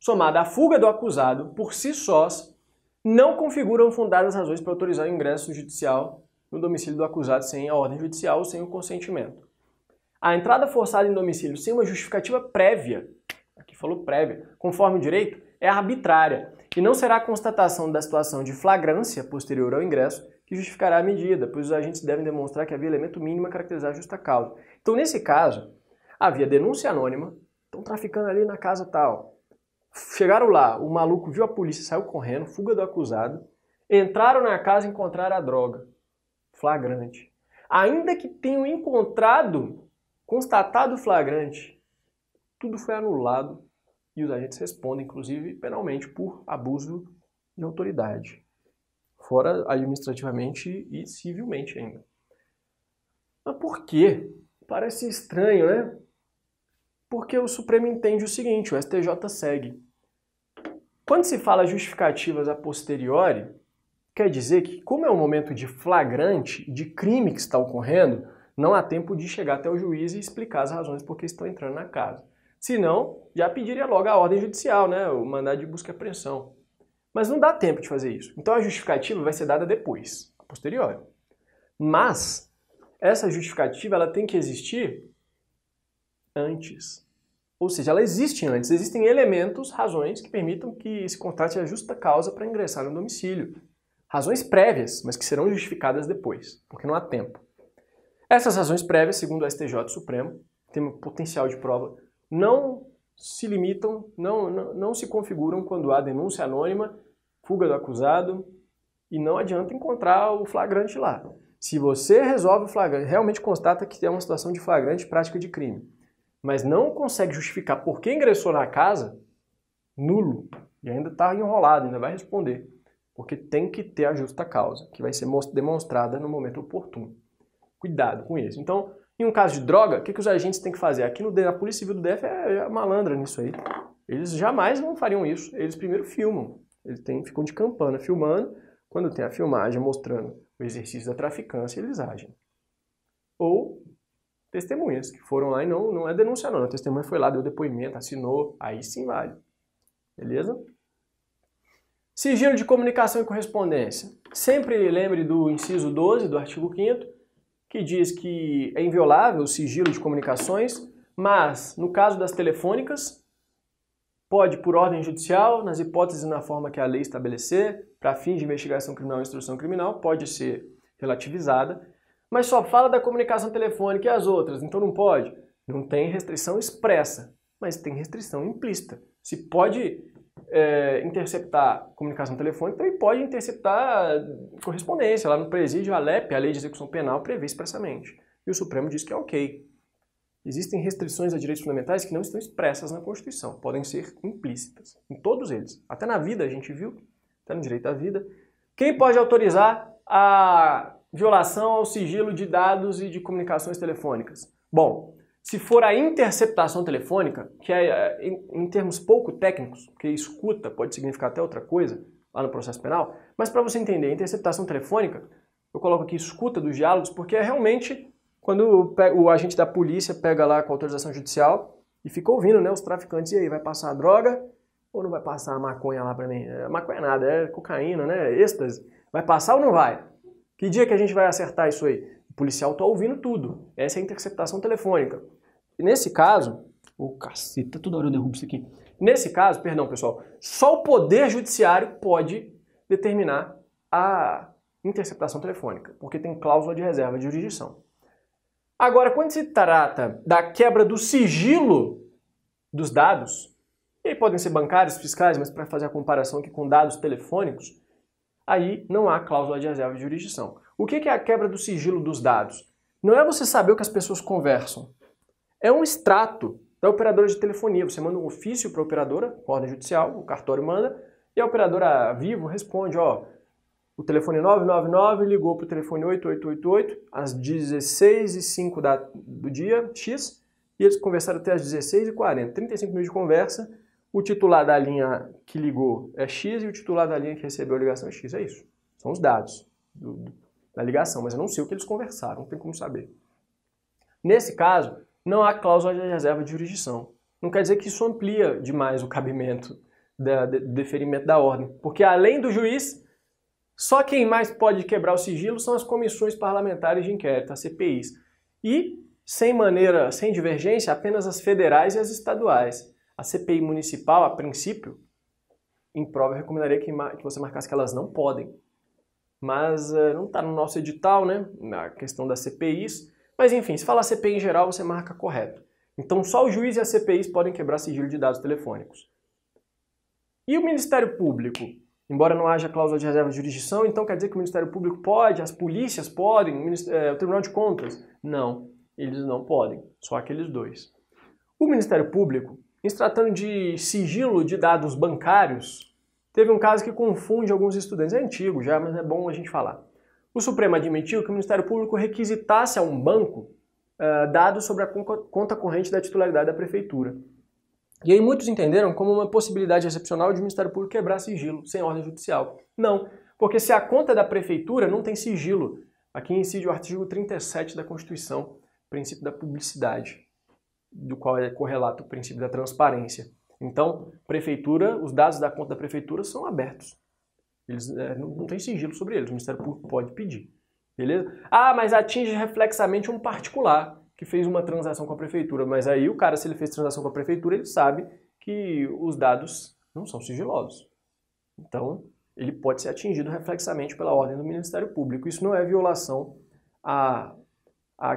somada à fuga do acusado, por si sós, não configuram fundadas razões para autorizar o ingresso judicial no domicílio do acusado sem a ordem judicial ou sem o consentimento. A entrada forçada em domicílio sem uma justificativa prévia, aqui falou prévia, conforme o direito, é arbitrária e não será a constatação da situação de flagrância posterior ao ingresso que justificará a medida, pois os agentes devem demonstrar que havia elemento mínimo a caracterizar a justa causa. Então, nesse caso, havia denúncia anônima, estão traficando ali na casa tal. Chegaram lá, o maluco viu a polícia, saiu correndo, fuga do acusado, entraram na casa e encontraram a droga. Flagrante. Ainda que tenham encontrado... Constatado o flagrante, tudo foi anulado e os agentes respondem, inclusive, penalmente por abuso de autoridade, fora administrativamente e civilmente ainda. Mas por quê? Parece estranho, né? Porque o Supremo entende o seguinte, o STJ segue. Quando se fala justificativas a posteriori, quer dizer que, como é um momento de flagrante, de crime que está ocorrendo, não há tempo de chegar até o juiz e explicar as razões por que estão entrando na casa. Se não, já pediria logo a ordem judicial, né? O mandado de busca e apreensão. Mas não dá tempo de fazer isso. Então a justificativa vai ser dada depois, a posteriori. Mas essa justificativa ela tem que existir antes. Ou seja, ela existe antes. Existem elementos, razões que permitam que se constate a justa causa para ingressar no domicílio. Razões prévias, mas que serão justificadas depois, porque não há tempo. Essas razões prévias, segundo o STJ Supremo, tem um potencial de prova, não se limitam, não se configuram quando há denúncia anônima, fuga do acusado, e não adianta encontrar o flagrante lá. Se você resolve o flagrante, realmente constata que é uma situação de flagrante prática de crime, mas não consegue justificar por que ingressou na casa, nulo, e ainda está enrolado, ainda vai responder, porque tem que ter a justa causa, que vai ser demonstrada no momento oportuno. Cuidado com isso. Então, em um caso de droga, o que os agentes têm que fazer? Aqui na Polícia Civil do DF é malandra nisso aí. Eles jamais não fariam isso. Eles primeiro filmam. Eles ficam de campana filmando. Quando tem a filmagem mostrando o exercício da traficância, eles agem. Ou testemunhas que foram lá e não é denúncia não. A testemunha foi lá, deu depoimento, assinou. Aí sim vale. Beleza? Sigilo de comunicação e correspondência. Sempre lembre do inciso 12 do artigo 5º, que diz que é inviolável o sigilo de comunicações, mas, no caso das telefônicas, pode, por ordem judicial, nas hipóteses e na forma que a lei estabelecer, para fins de investigação criminal e instrução criminal, pode ser relativizada, mas só fala da comunicação telefônica e as outras, então não pode. Não tem restrição expressa, mas tem restrição implícita. Se pode interceptar comunicação telefônica, também pode interceptar correspondência. Lá no presídio, a LEP, a Lei de Execução Penal, prevê expressamente. E o Supremo diz que é ok. Existem restrições a direitos fundamentais que não estão expressas na Constituição. Podem ser implícitas, em todos eles. Até na vida, a gente viu, até no direito à vida. Quem pode autorizar a violação ao sigilo de dados e de comunicações telefônicas. Bom, se for a interceptação telefônica, que é em termos pouco técnicos, porque escuta pode significar até outra coisa lá no processo penal, mas para você entender, interceptação telefônica, eu coloco aqui escuta dos diálogos, porque é realmente quando o agente da polícia pega lá com autorização judicial e fica ouvindo, né, os traficantes, e aí, vai passar a droga ou não vai passar a maconha lá para mim? Maconha é nada, é cocaína, né, êxtase. Vai passar ou não vai? Que dia que a gente vai acertar isso aí? O policial está ouvindo tudo. Essa é a interceptação telefônica. Nesse caso, caceta, toda hora eu derrubo isso aqui. Nesse caso, perdão pessoal, só o Poder Judiciário pode determinar a interceptação telefônica, porque tem cláusula de reserva de jurisdição. Agora, quando se trata da quebra do sigilo dos dados, e aí podem ser bancários, fiscais, mas para fazer a comparação aqui com dados telefônicos, aí não há cláusula de reserva de jurisdição. O que é a quebra do sigilo dos dados? Não é você saber o que as pessoas conversam. É um extrato da operadora de telefonia. Você manda um ofício para a operadora, ordem judicial, o cartório manda, e a operadora Vivo responde, ó, o telefone 999 ligou para o telefone 8888 às 16h05 do dia X, e eles conversaram até às 16h40, 35 minutos de conversa, o titular da linha que ligou é X e o titular da linha que recebeu a ligação é X, é isso. São os dados da ligação, mas eu não sei o que eles conversaram, não tem como saber. Nesse caso, não há cláusula de reserva de jurisdição. Não quer dizer que isso amplia demais o cabimento do deferimento da ordem, porque além do juiz, só quem mais pode quebrar o sigilo são as comissões parlamentares de inquérito, as CPIs. E, sem divergência, apenas as federais e as estaduais. A CPI municipal, a princípio, em prova eu recomendaria que você marcasse que elas não podem. Mas não está no nosso edital, né, na questão das CPIs. Mas enfim, se falar CPI em geral, você marca correto. Então só o juiz e as CPIs podem quebrar sigilo de dados telefônicos. E o Ministério Público? Embora não haja cláusula de reserva de jurisdição, então quer dizer que o Ministério Público pode, as polícias podem, o Tribunal de Contas? Não, eles não podem, só aqueles dois. O Ministério Público, em se tratando de sigilo de dados bancários, teve um caso que confunde alguns estudantes, é antigo já, mas é bom a gente falar. O Supremo admitiu que o Ministério Público requisitasse a um banco dados sobre a conta corrente da titularidade da Prefeitura. E aí muitos entenderam como uma possibilidade excepcional de o Ministério Público quebrar sigilo, sem ordem judicial. Não, porque se a conta é da Prefeitura, não tem sigilo. Aqui incide o artigo 37 da Constituição, princípio da publicidade, do qual é correlato o princípio da transparência. Então, Prefeitura, os dados da conta da Prefeitura são abertos. Eles não tem sigilo sobre eles, o Ministério Público pode pedir. Beleza? Ah, mas atinge reflexamente um particular que fez uma transação com a prefeitura, mas aí o cara, se ele fez transação com a prefeitura, ele sabe que os dados não são sigilosos. Então, ele pode ser atingido reflexamente pela ordem do Ministério Público. Isso não é violação à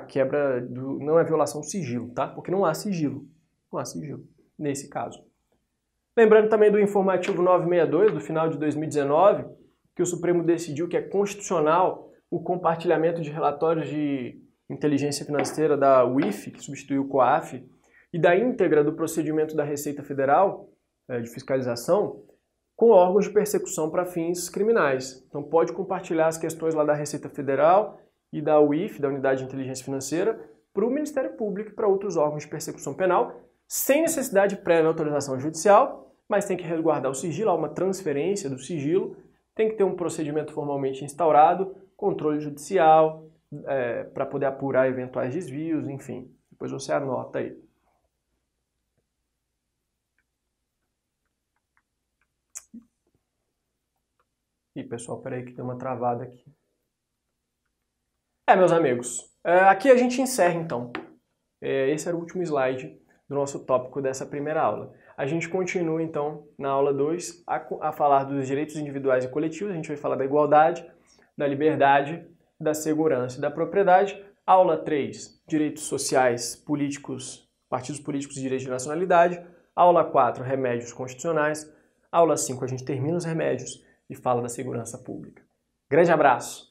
quebra, não é violação do sigilo, tá? Porque não há sigilo, nesse caso. Lembrando também do informativo 962, do final de 2019, que o Supremo decidiu que é constitucional o compartilhamento de relatórios de inteligência financeira da UIF, que substituiu o COAF, e da íntegra do procedimento da Receita Federal de fiscalização com órgãos de persecução para fins criminais. Então pode compartilhar as questões lá da Receita Federal e da UIF, da Unidade de Inteligência Financeira, para o Ministério Público e para outros órgãos de persecução penal, sem necessidade de prévia autorização judicial, mas tem que resguardar o sigilo, há uma transferência do sigilo, tem que ter um procedimento formalmente instaurado, controle judicial, para poder apurar eventuais desvios, enfim. Depois você anota aí. Ih, pessoal, peraí que deu uma travada aqui. Meus amigos, aqui a gente encerra então. Esse era o último slide do nosso tópico dessa primeira aula. A gente continua então na aula 2 a falar dos direitos individuais e coletivos, a gente vai falar da igualdade, da liberdade, da segurança e da propriedade. Aula 3, direitos sociais, políticos, partidos políticos e direitos de nacionalidade. Aula 4, remédios constitucionais. Aula 5, a gente termina os remédios e fala da segurança pública. Grande abraço!